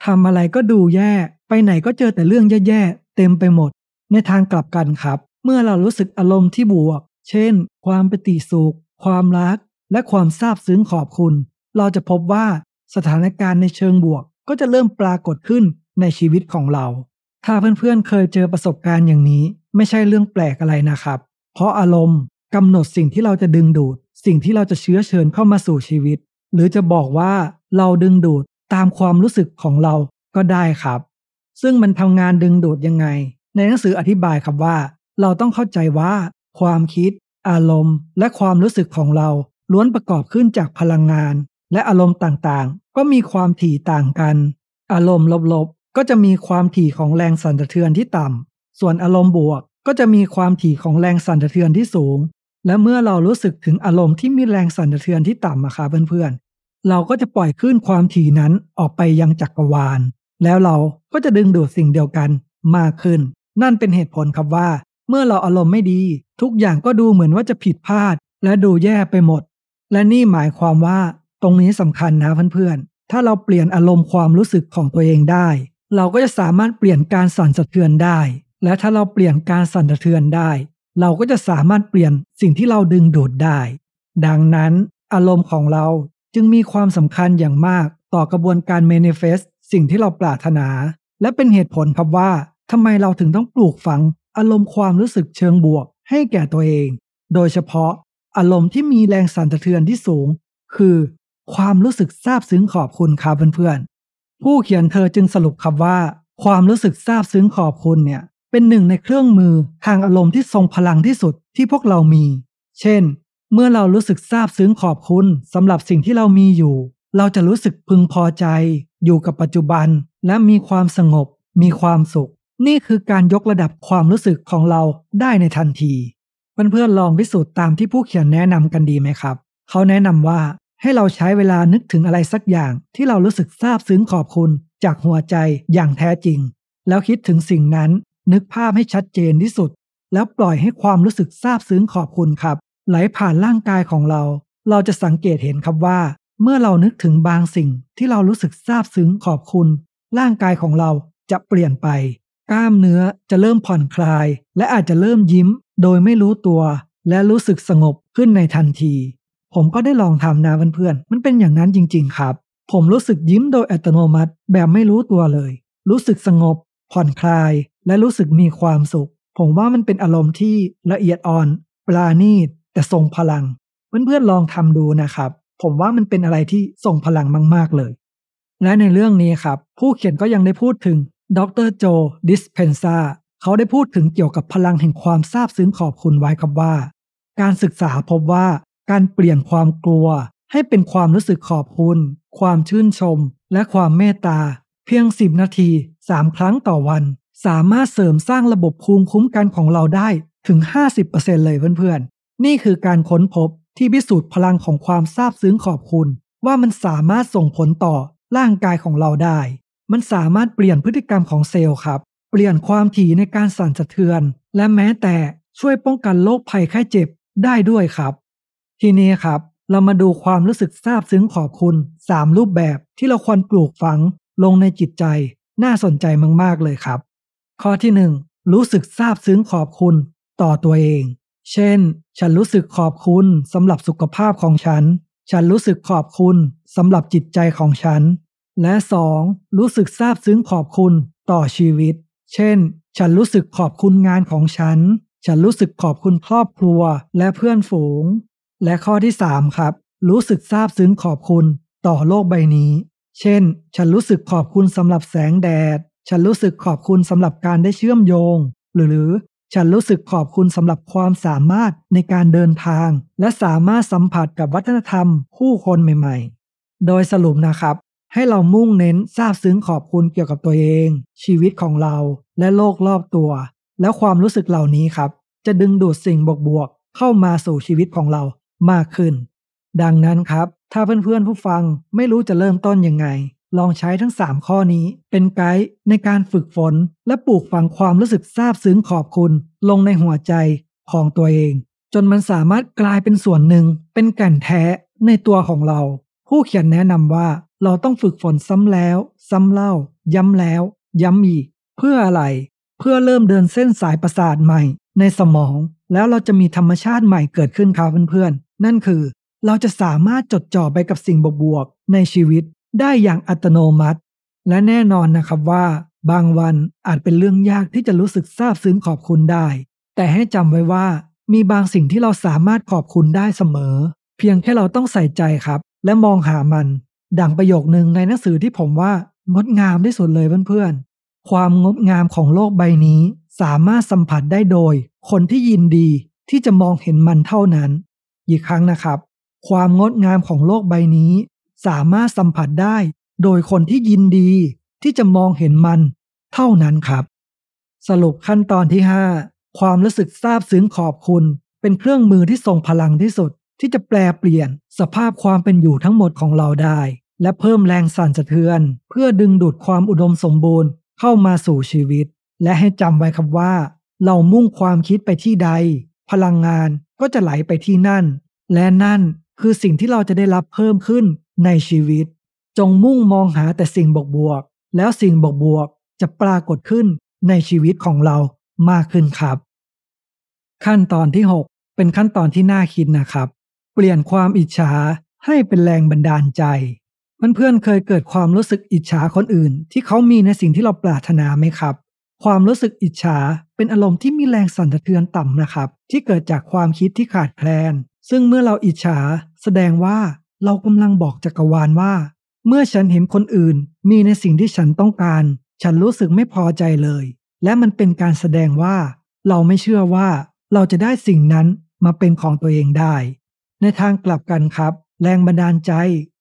ทำอะไรก็ดูแย่ไปไหนก็เจอแต่เรื่องแย่ๆเต็มไปหมดในทางกลับกันครับเมื่อเรารู้สึกอารมณ์ที่บวกเช่นความปิติสุขความรักและความซาบซึ้งขอบคุณเราจะพบว่าสถานการณ์ในเชิงบวกก็จะเริ่มปรากฏขึ้นในชีวิตของเราถ้าเพื่อนๆ เคยเจอประสบการณ์อย่างนี้ไม่ใช่เรื่องแปลกอะไรนะครับเพราะอารมณ์ กำหนดสิ่งที่เราจะดึงดูดสิ่งที่เราจะเชื้อเชิญเข้ามาสู่ชีวิตหรือจะบอกว่าเราดึงดูดตามความรู้สึกของเราก็ได้ครับซึ่งมันทำงานดึงดูดยังไงในหนังสืออธิบายครับว่าเราต้องเข้าใจว่าความคิดอารมณ์และความรู้สึกของเราล้วนประกอบขึ้นจากพลังงานและอารมณ์ต่างๆก็มีความถี่ต่างกันอารมณ์ลบๆก็จะมีความถี่ของแรงสั่นสะเทือนที่ต่ำส่วนอารมณ์บวกก็จะมีความถี่ของแรงสั่นสะเทือนที่สูงและเมื่อเรารู้สึกถึงอารมณ์ที่มีแรงสั่นสะเทือนที่ต่ำอะค่ะเพื่อนๆเราก็จะปล่อยคลื่นความถี่นั้นออกไปยังจักรวาลแล้วเราก็จะดึงดูดสิ่งเดียวกันมากขึ้นนั่นเป็นเหตุผลครับว่าเมื่อเราอารมณ์ไม่ดีทุกอย่างก็ดูเหมือนว่าจะผิดพลาดและดูแย่ไปหมดและนี่หมายความว่าตรงนี้สำคัญนะเพื่อนๆถ้าเราเปลี่ยนอารมณ์ความรู้สึกของตัวเองได้เราก็จะสามารถเปลี่ยนการสั่นสะเทือนได้และถ้าเราเปลี่ยนการสั่นสะเทือนได้เราก็จะสามารถเปลี่ยนสิ่งที่เราดึงดูดได้ดังนั้นอารมณ์ของเราจึงมีความสำคัญอย่างมากต่อกระบวนการ Manifest สิ่งที่เราปรารถนาและเป็นเหตุผลครับว่าทำไมเราถึงต้องปลูกฝังอารมณ์ความรู้สึกเชิงบวกให้แก่ตัวเองโดยเฉพาะอารมณ์ที่มีแรงสั่นสะเทือนที่สูงคือความรู้สึกซาบซึ้งขอบคุณครับเพื่อนๆผู้เขียนเธอจึงสรุปครับว่าความรู้สึกซาบซึ้งขอบคุณเนี่ยเป็นหนึ่งในเครื่องมือทางอารมณ์ที่ทรงพลังที่สุดที่พวกเรามีเช่นเมื่อเรารู้สึกซาบซึ้งขอบคุณสำหรับสิ่งที่เรามีอยู่เราจะรู้สึกพึงพอใจอยู่กับปัจจุบันและมีความสงบมีความสุขนี่คือการยกระดับความรู้สึกของเราได้ในทันทีเพื่อนๆลองพิสูจน์ตามที่ผู้เขียนแนะนำกันดีไหมครับเขาแนะนำว่าให้เราใช้เวลานึกถึงอะไรสักอย่างที่เรารู้สึกซาบซึ้งขอบคุณจากหัวใจอย่างแท้จริงแล้วคิดถึงสิ่งนั้นนึกภาพให้ชัดเจนที่สุดแล้วปล่อยให้ความรู้สึกซาบซึ้งขอบคุณครับไหลผ่านร่างกายของเราเราจะสังเกตเห็นครับว่าเมื่อเรานึกถึงบางสิ่งที่เรารู้สึกซาบซึ้งขอบคุณร่างกายของเราจะเปลี่ยนไปกล้ามเนื้อจะเริ่มผ่อนคลายและอาจจะเริ่มยิ้มโดยไม่รู้ตัวและรู้สึกสงบขึ้นในทันทีผมก็ได้ลองทำนะเพื่อนๆมันเป็นอย่างนั้นจริงๆครับผมรู้สึกยิ้มโดยอัตโนมัติแบบไม่รู้ตัวเลยรู้สึกสงบผ่อนคลายและรู้สึกมีความสุขผมว่ามันเป็นอารมณ์ที่ละเอียดอ่อนปราณีตแต่ทรงพลังเพื่อนๆลองทำดูนะครับผมว่ามันเป็นอะไรที่ทรงพลังมากๆเลยและในเรื่องนี้ครับผู้เขียนก็ยังได้พูดถึงดร.โจ ดิสเพนซาเขาได้พูดถึงเกี่ยวกับพลังแห่งความซาบซึ้งขอบคุณไว้ครับว่าการศึกษาพบว่าการเปลี่ยนความกลัวให้เป็นความรู้สึกขอบคุณความชื่นชมและความเมตตาเพียงสิบนาทีสามครั้งต่อวันสามารถเสริมสร้างระบบภูมิคุ้มกันของเราได้ถึง ห้าสิบเปอร์เซ็นต์ เลยเพื่อนๆนี่คือการค้นพบที่พิสูจน์พลังของความซาบซึ้งขอบคุณว่ามันสามารถส่งผลต่อร่างกายของเราได้มันสามารถเปลี่ยนพฤติกรรมของเซลล์ครับเปลี่ยนความถี่ในการสั่นสะเทือนและแม้แต่ช่วยป้องกันโรคภัยไข้เจ็บได้ด้วยครับทีนี้ครับเรามาดูความรู้สึกซาบซึ้งขอบคุณสามรูปแบบที่เราควรปลูกฝังลงในจิตใจน่าสนใจมากๆเลยครับข้อที่หนึ่งรู้สึกซาบซึ้งขอบคุณต่อตัวเองเช่นฉันรู้สึกขอบคุณสำหรับสุขภาพของฉันฉันรู้สึกขอบคุณสำหรับจิตใจของฉันและสองรู้สึกซาบซึ้งขอบคุณต่อชีวิตเช่นฉันรู้สึกขอบคุณงานของฉันฉันรู้สึกขอบคุณครอบครัวและเพื่อนฝูงและข้อที่สามครับรู้สึกซาบซึ้งขอบคุณต่อโลกใบนี้เช่นฉันรู้สึกขอบคุณสำหรับแสงแดดฉันรู้สึกขอบคุณสำหรับการได้เชื่อมโยงหรือฉันรู้สึกขอบคุณสำหรับความสามารถในการเดินทางและสามารถสัมผัสกับวัฒนธรรมผู้คนใหม่ๆโดยสรุปนะครับให้เรามุ่งเน้นซาบซึ้งขอบคุณเกี่ยวกับตัวเองชีวิตของเราและโลกรอบตัวแล้วความรู้สึกเหล่านี้ครับจะดึงดูดสิ่งบวกๆเข้ามาสู่ชีวิตของเรามากขึ้นดังนั้นครับถ้าเพื่อนๆผู้ฟังไม่รู้จะเริ่มต้นยังไงลองใช้ทั้งสามข้อนี้เป็นไกด์ในการฝึกฝนและปลูกฝังความรู้สึกซาบซึ้งขอบคุณลงในหัวใจของตัวเองจนมันสามารถกลายเป็นส่วนหนึ่งเป็นแก่นแท้ในตัวของเราผู้เขียนแนะนำว่าเราต้องฝึกฝนซ้ำแล้วซ้ำเล่าย้ำแล้วย้ำอีกเพื่ออะไรเพื่อเริ่มเดินเส้นสายประสาทใหม่ในสมองแล้วเราจะมีธรรมชาติใหม่เกิดขึ้นครับเพื่อนๆนั่นคือเราจะสามารถจดจ่อไปกับสิ่งบวกๆในชีวิตได้อย่างอัตโนมัติและแน่นอนนะครับว่าบางวันอาจเป็นเรื่องยากที่จะรู้สึกซาบซึ้งขอบคุณได้แต่ให้จำไว้ว่า มีบางสิ่งที่เราสามารถขอบคุณได้เสมอเพียงแค่เราต้องใส่ใจครับและมองหามันดังประโยคนึงในหนังสือที่ผมว่างดงามที่สุดเลยเพื่อนๆความงดงามของโลกใบนี้สามารถสัมผัสได้โดยคนที่ยินดีที่จะมองเห็นมันเท่านั้นอีกครั้งนะครับความงดงามของโลกใบนี้สามารถสัมผัสได้โดยคนที่ยินดีที่จะมองเห็นมันเท่านั้นครับสรุปขั้นตอนที่ห้าความรู้สึกซาบซึ้งขอบคุณเป็นเครื่องมือที่ทรงพลังที่สุดที่จะแปลเปลี่ยนสภาพความเป็นอยู่ทั้งหมดของเราได้และเพิ่มแรงสั่นสะเทือนเพื่อดึงดูดความอุดมสมบูรณ์เข้ามาสู่ชีวิตและให้จำไว้ครับว่าเรามุ่งความคิดไปที่ใดพลังงานก็จะไหลไปที่นั่นและนั่นคือสิ่งที่เราจะได้รับเพิ่มขึ้นในชีวิตจงมุ่งมองหาแต่สิ่งบวกๆแล้วสิ่งบวกๆจะปรากฏขึ้นในชีวิตของเรามากขึ้นครับขั้นตอนที่หกเป็นขั้นตอนที่น่าคิดนะครับเปลี่ยนความอิจฉาให้เป็นแรงบันดาลใจเพื่อนๆเคยเกิดความรู้สึกอิจฉาคนอื่นที่เขามีในสิ่งที่เราปรารถนาไหมครับความรู้สึกอิจฉาเป็นอารมณ์ที่มีแรงสั่นสะเทือนต่ำนะครับที่เกิดจากความคิดที่ขาดแคลนซึ่งเมื่อเราอิจฉาแสดงว่าเรากำลังบอกจักรวาลว่าเมื่อฉันเห็นคนอื่นมีในสิ่งที่ฉันต้องการฉันรู้สึกไม่พอใจเลยและมันเป็นการแสดงว่าเราไม่เชื่อว่าเราจะได้สิ่งนั้นมาเป็นของตัวเองได้ในทางกลับกันครับแรงบันดาลใจ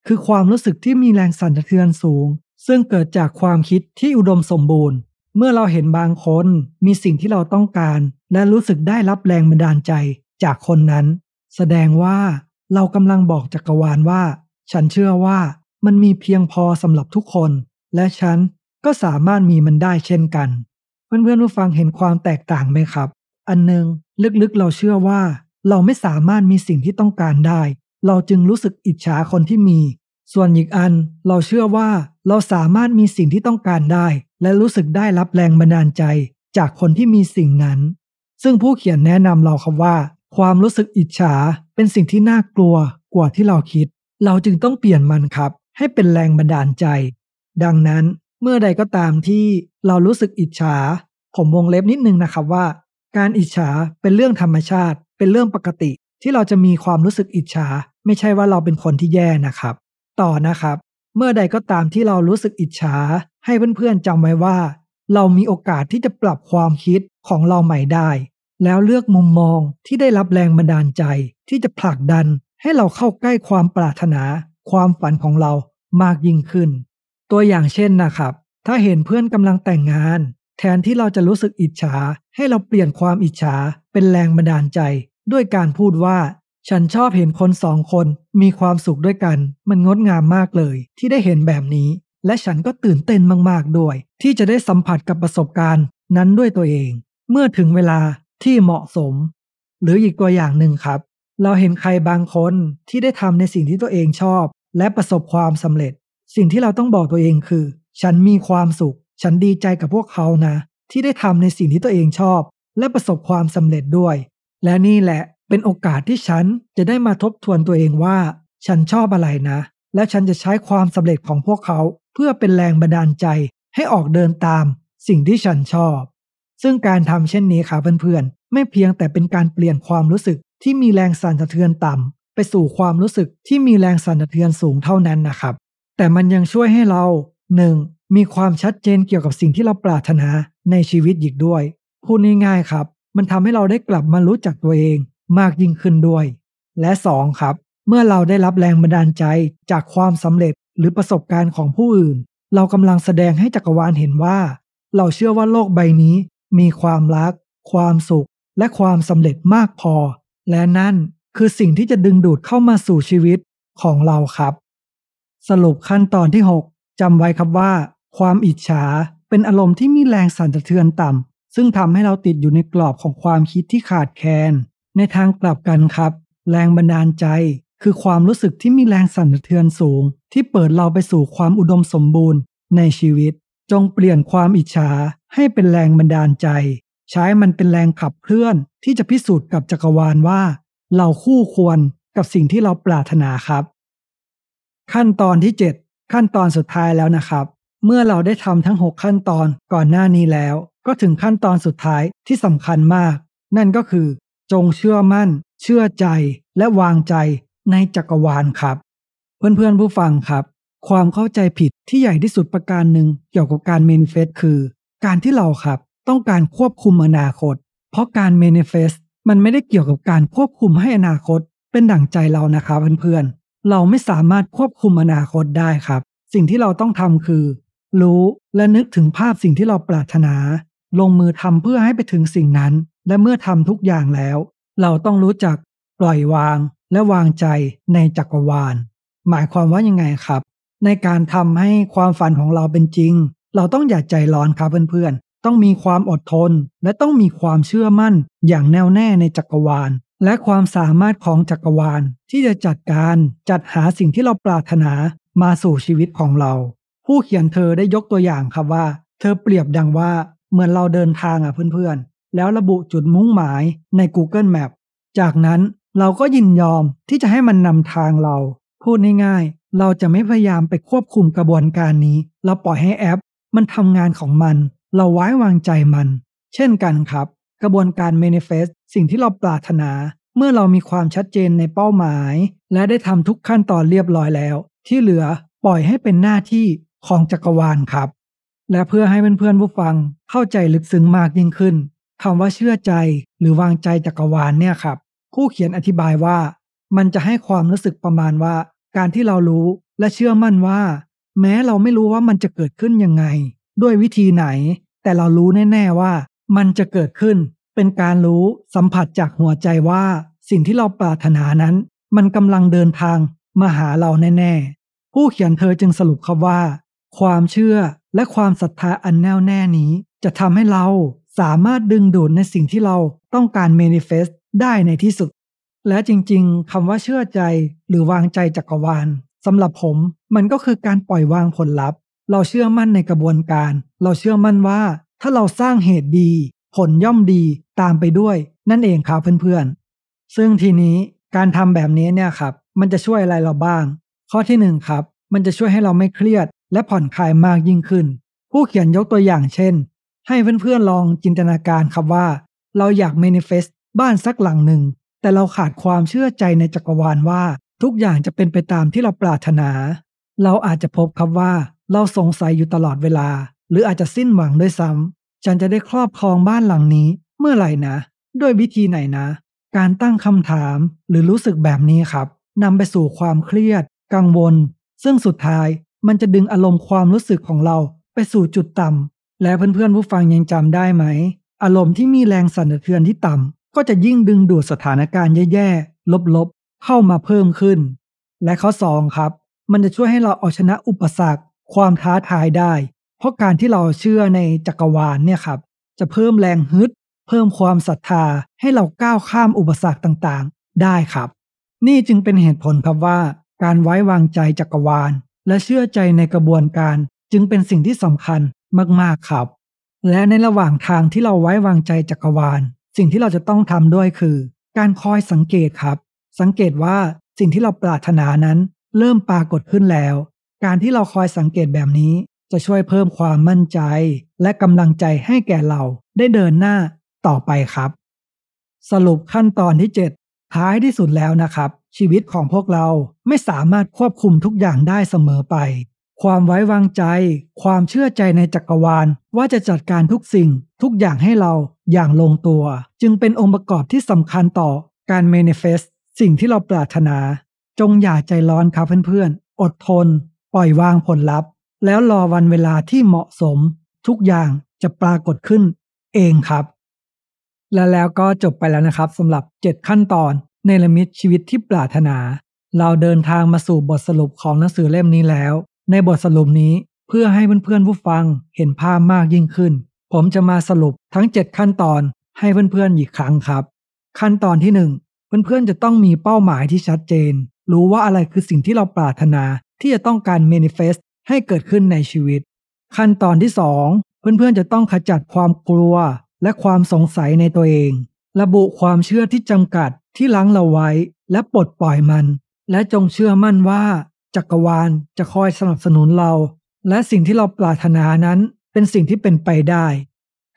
คือความรู้สึกที่มีแรงสั่นสะเทือนสูงซึ่งเกิดจากความคิดที่อุดมสมบูรณ์เมื่อเราเห็นบางคนมีสิ่งที่เราต้องการและรู้สึกได้รับแรงบันดาลใจจากคนนั้นแสดงว่าเรากำลังบอกจักรวาลว่าฉันเชื่อว่ามันมีเพียงพอสำหรับทุกคนและฉันก็สามารถมีมันได้เช่นกันเพื่อนๆผู้ฟังเห็นความแตกต่างไหมครับอันนึงลึกๆเราเชื่อว่าเราไม่สามารถมีสิ่งที่ต้องการได้เราจึงรู้สึกอิจฉาคนที่มีส่วนอีกอันเราเชื่อว่าเราสามารถมีสิ่งที่ต้องการได้และรู้สึกได้รับแรงบันดาลใจจากคนที่มีสิ่งนั้นซึ่งผู้เขียนแนะนำเราครับว่าความรู้สึกอิจฉาเป็นสิ่งที่น่ากลัวกว่าที่เราคิดเราจึงต้องเปลี่ยนมันครับให้เป็นแรงบันดาลใจดังนั้นเมื่อใดก็ตามที่เรารู้สึกอิจฉาผมวงเล็บนิดนึงนะครับว่าการอิจฉาเป็นเรื่องธรรมชาติเป็นเรื่องปกติที่เราจะมีความรู้สึกอิจฉาไม่ใช่ว่าเราเป็นคนที่แย่นะครับต่อนะครับเมื่อใดก็ตามที่เรารู้สึกอิจฉาให้เพื่อนๆจำไว้ว่าเรามีโอกาสที่จะปรับความคิดของเราใหม่ได้แล้วเลือกมุมมองที่ได้รับแรงบันดาลใจที่จะผลักดันให้เราเข้าใกล้ความปรารถนาความฝันของเรามากยิ่งขึ้นตัวอย่างเช่นนะครับถ้าเห็นเพื่อนกำลังแต่งงานแทนที่เราจะรู้สึกอิจฉาให้เราเปลี่ยนความอิจฉาเป็นแรงบันดาลใจด้วยการพูดว่าฉันชอบเห็นคนสองคนมีความสุขด้วยกันมันงดงามมากเลยที่ได้เห็นแบบนี้และฉันก็ตื่นเต้นมากๆด้วยที่จะได้สัมผัสกับประสบการณ์นั้นด้วยตัวเองเมื่อถึงเวลาที่เหมาะสมหรืออีกตัวอย่างหนึ่งครับเราเห็นใครบางคนที่ได้ทำในสิ่งที่ตัวเองชอบและประสบความสำเร็จสิ่งที่เราต้องบอกตัวเองคือฉันมีความสุขฉันดีใจกับพวกเขานะที่ได้ทำในสิ่งที่ตัวเองชอบและประสบความสำเร็จด้วยและนี่แหละเป็นโอกาสที่ฉันจะได้มาทบทวนตัวเองว่าฉันชอบอะไรนะและฉันจะใช้ความสำเร็จของพวกเขาเพื่อเป็นแรงบันดาลใจให้ออกเดินตามสิ่งที่ฉันชอบซึ่งการทำเช่นนี้ค่ะเพื่อนๆไม่เพียงแต่เป็นการเปลี่ยนความรู้สึกที่มีแรงสั่นสะเทือนต่ำไปสู่ความรู้สึกที่มีแรงสั่นสะเทือนสูงเท่านั้นนะครับแต่มันยังช่วยให้เรา หนึ่ง. มีความชัดเจนเกี่ยวกับสิ่งที่เราปรารถนาในชีวิตอีกด้วยพูดง่ายๆครับมันทำให้เราได้กลับมารู้จักตัวเองมากยิ่งขึ้นด้วยและสองครับเมื่อเราได้รับแรงบันดาลใจจากความสำเร็จหรือประสบการณ์ของผู้อื่นเรากำลังแสดงให้จักรวาลเห็นว่าเราเชื่อว่าโลกใบนี้มีความรักความสุขและความสำเร็จมากพอและนั่นคือสิ่งที่จะดึงดูดเข้ามาสู่ชีวิตของเราครับสรุปขั้นตอนที่หกจำไว้ครับว่าความอิจฉาเป็นอารมณ์ที่มีแรงสั่นสะเทือนต่ำซึ่งทำให้เราติดอยู่ในกรอบของความคิดที่ขาดแคลนในทางกลับกันครับแรงบันดาลใจคือความรู้สึกที่มีแรงสั่นสะเทือนสูงที่เปิดเราไปสู่ความอุดมสมบูรณ์ในชีวิตจงเปลี่ยนความอิจฉาให้เป็นแรงบันดาลใจใช้มันเป็นแรงขับเคลื่อนที่จะพิสูจน์กับจักรวาลว่าเราคู่ควรกับสิ่งที่เราปรารถนาครับขั้นตอนที่เจ็ดขั้นตอนสุดท้ายแล้วนะครับเมื่อเราได้ทำทั้งหกขั้นตอนก่อนหน้านี้แล้วก็ถึงขั้นตอนสุดท้ายที่สำคัญมากนั่นก็คือ จงเชื่อมั่นเชื่อใจและวางใจในจักรวาลครับเพื่อนๆผู้ฟังครับความเข้าใจผิดที่ใหญ่ที่สุดประการหนึ่งเกี่ยวกับการ Manifest คือการที่เราครับต้องการควบคุมอนาคตเพราะการ Manifest มันไม่ได้เกี่ยวกับการควบคุมให้อนาคตเป็นดั่งใจเรานะครับเพื่อนๆเราไม่สามารถควบคุมอนาคตได้ครับสิ่งที่เราต้องทำคือรู้และนึกถึงภาพสิ่งที่เราปรารถนาลงมือทำเพื่อให้ไปถึงสิ่งนั้นและเมื่อทำทุกอย่างแล้วเราต้องรู้จักปล่อยวางและวางใจในจักรวาลหมายความว่ายังไงครับในการทำให้ความฝันของเราเป็นจริงเราต้องอย่าใจร้อนครับเพื่อนๆต้องมีความอดทนและต้องมีความเชื่อมั่นอย่างแน่วแน่ในจักรวาลและความสามารถของจักรวาลที่จะจัดการจัดหาสิ่งที่เราปรารถนามาสู่ชีวิตของเราผู้เขียนเธอได้ยกตัวอย่างครับว่าเธอเปรียบดังว่าเหมือนเราเดินทางอ่ะเพื่อนๆแล้วระบุจุดมุ่งหมายใน Google Maps จากนั้นเราก็ยินยอมที่จะให้มันนำทางเราพูดง่ายๆเราจะไม่พยายามไปควบคุมกระบวนการนี้เราปล่อยให้แอปมันทำงานของมันเราไว้วางใจมันเช่นกันครับกระบวนการ Manifest สิ่งที่เราปรารถนาเมื่อเรามีความชัดเจนในเป้าหมายและได้ทำทุกขั้นตอนเรียบร้อยแล้วที่เหลือปล่อยให้เป็นหน้าที่ของจักรวาลครับและเพื่อให้เพื่อนๆผู้ฟังเข้าใจลึกซึ้งมากยิ่งขึ้นคำว่าเชื่อใจหรือวางใจจักรวาลเนี่ยครับผู้เขียนอธิบายว่ามันจะให้ความรู้สึกประมาณว่าการที่เรารู้และเชื่อมั่นว่าแม้เราไม่รู้ว่ามันจะเกิดขึ้นยังไงด้วยวิธีไหนแต่เรารู้แน่ๆว่ามันจะเกิดขึ้นเป็นการรู้สัมผัสจากหัวใจว่าสิ่งที่เราปรารถนานั้นมันกำลังเดินทางมาหาเราแน่ๆผู้เขียนเธอจึงสรุปครับว่าความเชื่อและความศรัทธาอันแน่วแน่นี้จะทำให้เราสามารถดึงดูดในสิ่งที่เราต้องการ Manifest ได้ในที่สุดและจริงๆคำว่าเชื่อใจหรือวางใจจักรวาลสำหรับผมมันก็คือการปล่อยวางผลลัพธ์เราเชื่อมั่นในกระบวนการเราเชื่อมั่นว่าถ้าเราสร้างเหตุดีผลย่อมดีตามไปด้วยนั่นเองครับเพื่อนๆซึ่งทีนี้การทำแบบนี้เนี่ยครับมันจะช่วยอะไรเราบ้างข้อที่หนึ่งครับมันจะช่วยให้เราไม่เครียดและผ่อนคลายมากยิ่งขึ้นผู้เขียนยกตัวอย่างเช่นให้เพื่อนๆลองจินตนาการครับว่าเราอยาก Manifest บ้านสักหลังหนึ่งแต่เราขาดความเชื่อใจในจักรวาลว่าทุกอย่างจะเป็นไปตามที่เราปรารถนาเราอาจจะพบครับว่าเราสงสัยอยู่ตลอดเวลาหรืออาจจะสิ้นหวังด้วยซ้ำฉันจะได้ครอบครองบ้านหลังนี้เมื่อไหร่นะด้วยวิธีไหนนะการตั้งคำถามหรือรู้สึกแบบนี้ครับนำไปสู่ความเครียดกังวลซึ่งสุดท้ายมันจะดึงอารมณ์ความรู้สึกของเราไปสู่จุดต่ำและเพื่อนๆผู้ฟังยังจำได้ไหมอารมณ์ที่มีแรงสั่นสะเทือนที่ต่ำก็จะยิ่งดึงดูดสถานการณ์แย่ๆลบๆเข้ามาเพิ่มขึ้นและข้อสองครับมันจะช่วยให้เราเอาชนะอุปสรรคความท้าทายได้เพราะการที่เราเชื่อในจักรวาลเนี่ยครับจะเพิ่มแรงฮึดเพิ่มความศรัทธาให้เราก้าวข้ามอุปสรรคต่างๆได้ครับนี่จึงเป็นเหตุผลครับว่าการไว้วางใจจักรวาลและเชื่อใจในกระบวนการจึงเป็นสิ่งที่สำคัญมากๆครับและในระหว่างทางที่เราไว้วางใจจักรวาลสิ่งที่เราจะต้องทำด้วยคือการคอยสังเกตครับสังเกตว่าสิ่งที่เราปรารถนานั้นเริ่มปรากฏขึ้นแล้วการที่เราคอยสังเกตแบบนี้จะช่วยเพิ่มความมั่นใจและกำลังใจให้แก่เราได้เดินหน้าต่อไปครับสรุปขั้นตอนที่เจ็ดท้ายที่สุดแล้วนะครับชีวิตของพวกเราไม่สามารถควบคุมทุกอย่างได้เสมอไปความไว้วางใจความเชื่อใจในจักรวาลว่าจะจัดการทุกสิ่งทุกอย่างให้เราอย่างลงตัวจึงเป็นองค์ประกอบที่สำคัญต่อการ Manifest สิ่งที่เราปรารถนาจงอย่าใจร้อนครับเพื่อนๆอดทนปล่อยวางผลลัพธ์แล้วรอวันเวลาที่เหมาะสมทุกอย่างจะปรากฏขึ้นเองครับและแล้วก็จบไปแล้วนะครับสำหรับเจ็ดขั้นตอนเนรมิตชีวิตที่ปรารถนาเราเดินทางมาสู่บทสรุปของหนังสือเล่มนี้แล้วในบทสรุปนี้เพื่อให้เพื่อนๆผู้ฟังเห็นภาพมากยิ่งขึ้นผมจะมาสรุปทั้งเจ็ดขั้นตอนให้เพื่อนๆอีกครั้งครับขั้นตอนที่หนึ่งเพื่อนๆจะต้องมีเป้าหมายที่ชัดเจนรู้ว่าอะไรคือสิ่งที่เราปรารถนาที่จะต้องการ Manifest ให้เกิดขึ้นในชีวิตขั้นตอนที่สองเพื่อนๆจะต้องขจัดความกลัวและความสงสัยในตัวเองระบุความเชื่อที่จำกัดที่ลังเราไว้และปลดปล่อยมันและจงเชื่อมั่นว่าจักรวาลจะคอยสนับสนุนเราและสิ่งที่เราปรารถนานั้นเป็นสิ่งที่เป็นไปได้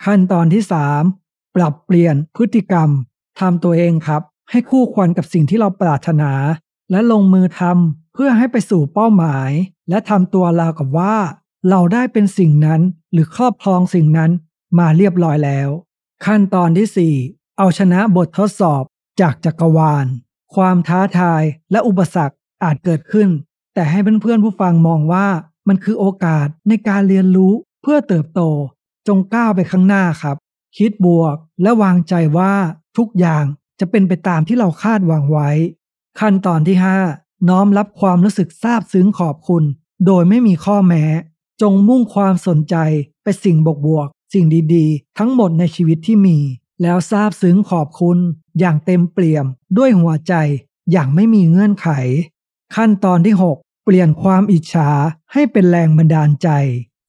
ขั้นตอนที่สามปรับเปลี่ยนพฤติกรรม ทำตัวเองครับให้คู่ควรกับสิ่งที่เราปรารถนาและลงมือทำเพื่อให้ไปสู่เป้าหมายและทำตัวราวกับว่าเราได้เป็นสิ่งนั้นหรือครอบครองสิ่งนั้นมาเรียบร้อยแล้วขั้นตอนที่สี่เอาชนะบททดสอบจากจักรวาลความท้าทายและอุปสรรคอาจเกิดขึ้นแต่ให้เพื่อนๆผู้ฟังมองว่ามันคือโอกาสในการเรียนรู้เพื่อเติบโตจงก้าวไปข้างหน้าครับคิดบวกและวางใจว่าทุกอย่างจะเป็นไปตามที่เราคาดหวังไว้ขั้นตอนที่ห้าน้อมรับความรู้สึกซาบซึ้งขอบคุณโดยไม่มีข้อแม้จงมุ่งความสนใจไปสิ่งบวกๆสิ่งดีๆทั้งหมดในชีวิตที่มีแล้วซาบซึ้งขอบคุณอย่างเต็มเปี่ยมด้วยหัวใจอย่างไม่มีเงื่อนไขขั้นตอนที่หกเปลี่ยนความอิจฉาให้เป็นแรงบันดาลใจ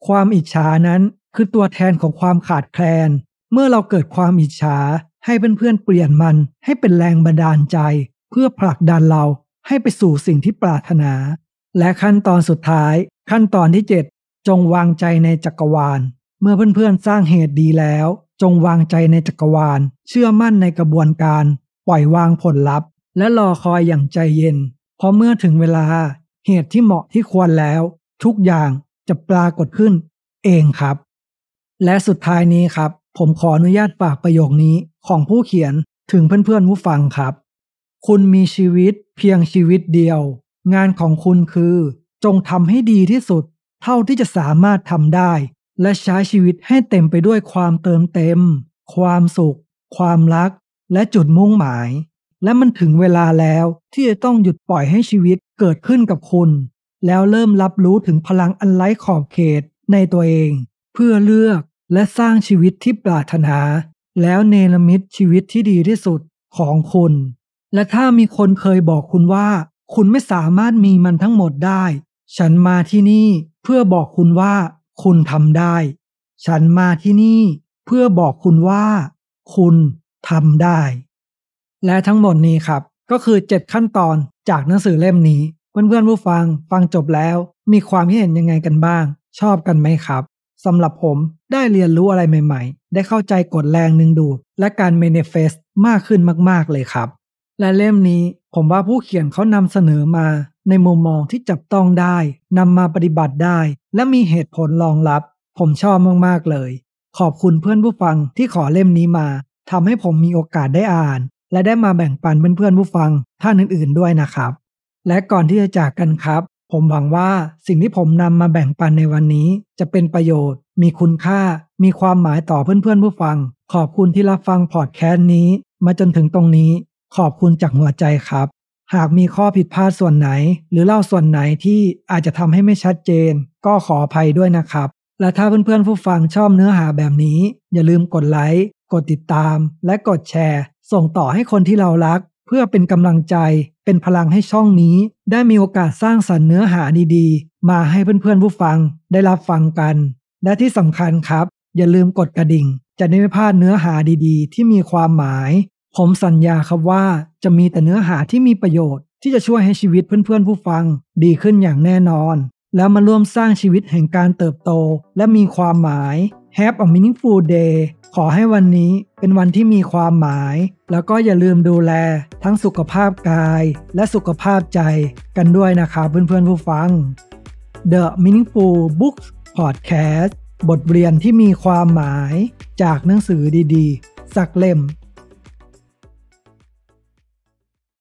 ความอิจฉานั้นคือตัวแทนของความขาดแคลนเมื่อเราเกิดความอิจฉาให้เพื่อนๆเปลี่ยนมันให้เป็นแรงบันดาลใจเพื่อผลักดันเราให้ไปสู่สิ่งที่ปรารถนาและขั้นตอนสุดท้ายขั้นตอนที่เจ็ดจงวางใจในจักรวาลเมื่อเพื่อนๆสร้างเหตุดีแล้วจงวางใจในจักรวาลเชื่อมั่นในกระบวนการปล่อยวางผลลัพธ์และรอคอยอย่างใจเย็นเพราะเมื่อถึงเวลาเหตุที่เหมาะที่ควรแล้วทุกอย่างจะปรากฏขึ้นเองครับและสุดท้ายนี้ครับผมขออนุญาตฝากประโยคนี้ของผู้เขียนถึงเพื่อนๆผู้ฟังครับคุณมีชีวิตเพียงชีวิตเดียวงานของคุณคือจงทำให้ดีที่สุดเท่าที่จะสามารถทำได้และใช้ชีวิตให้เต็มไปด้วยความเติมเต็มความสุขความรักและจุดมุ่งหมายและมันถึงเวลาแล้วที่จะต้องหยุดปล่อยให้ชีวิตเกิดขึ้นกับคุณแล้วเริ่มรับรู้ถึงพลังอันไร้ขอบเขตในตัวเองเพื่อเลือกและสร้างชีวิตที่ปรารถนาแล้วเนรมิตชีวิตที่ดีที่สุดของคุณและถ้ามีคนเคยบอกคุณว่าคุณไม่สามารถมีมันทั้งหมดได้ฉันมาที่นี่เพื่อบอกคุณว่าคุณทำได้ฉันมาที่นี่เพื่อบอกคุณว่าคุณทำได้และทั้งหมดนี้ครับก็คือเจ็ดขั้นตอนจากหนังสือเล่มนี้เพื่อนๆผู้ฟังฟังจบแล้วมีความคิดเห็นยังไงกันบ้างชอบกันไหมครับสำหรับผมได้เรียนรู้อะไรใหม่ๆได้เข้าใจกฎแรงดึงดูดและการ Manifest มากขึ้นมากๆเลยครับและเล่มนี้ผมว่าผู้เขียนเขานำเสนอมาในมุมมองที่จับต้องได้นำมาปฏิบัติได้และมีเหตุผลรองรับผมชอบมากๆเลยขอบคุณเพื่อนผู้ฟังที่ขอเล่มนี้มาทำให้ผมมีโอกาสได้อ่านและได้มาแบ่งปันเพื่อนๆผู้ฟังท่านอื่นๆด้วยนะครับและก่อนที่จะจากกันครับผมหวังว่าสิ่งที่ผมนำมาแบ่งปันในวันนี้จะเป็นประโยชน์มีคุณค่ามีความหมายต่อเพื่อนๆผู้ฟังขอบคุณที่รับฟังพอดแคสต์นี้มาจนถึงตรงนี้ขอบคุณจากหัวใจครับหากมีข้อผิดพลาดส่วนไหนหรือเล่าส่วนไหนที่อาจจะทำให้ไม่ชัดเจนก็ขออภัยด้วยนะครับและถ้าเพื่อนๆผู้ฟังชอบเนื้อหาแบบนี้อย่าลืมกดไลค์กดติดตามและกดแชร์ส่งต่อให้คนที่เรารักเพื่อเป็นกำลังใจเป็นพลังให้ช่องนี้ได้มีโอกาสสร้างสรรค์เนื้อหาดีๆมาให้เพื่อนๆผู้ฟังได้รับฟังกันและที่สำคัญครับอย่าลืมกดกระดิ่งจะได้ไม่พลาดเนื้อหาดีๆที่มีความหมายผมสัญญาครับว่าจะมีแต่เนื้อหาที่มีประโยชน์ที่จะช่วยให้ชีวิตเพื่อนๆผู้ฟังดีขึ้นอย่างแน่นอนแล้วมาร่วมสร้างชีวิตแห่งการเติบโตและมีความหมาย Have a Meaningful Day ขอให้วันนี้เป็นวันที่มีความหมายแล้วก็อย่าลืมดูแลทั้งสุขภาพกายและสุขภาพใจกันด้วยนะครับเพื่อนๆผู้ฟัง The Meaningful Books Podcast บทเรียนที่มีความหมายจากหนังสือดีๆสักเล่ม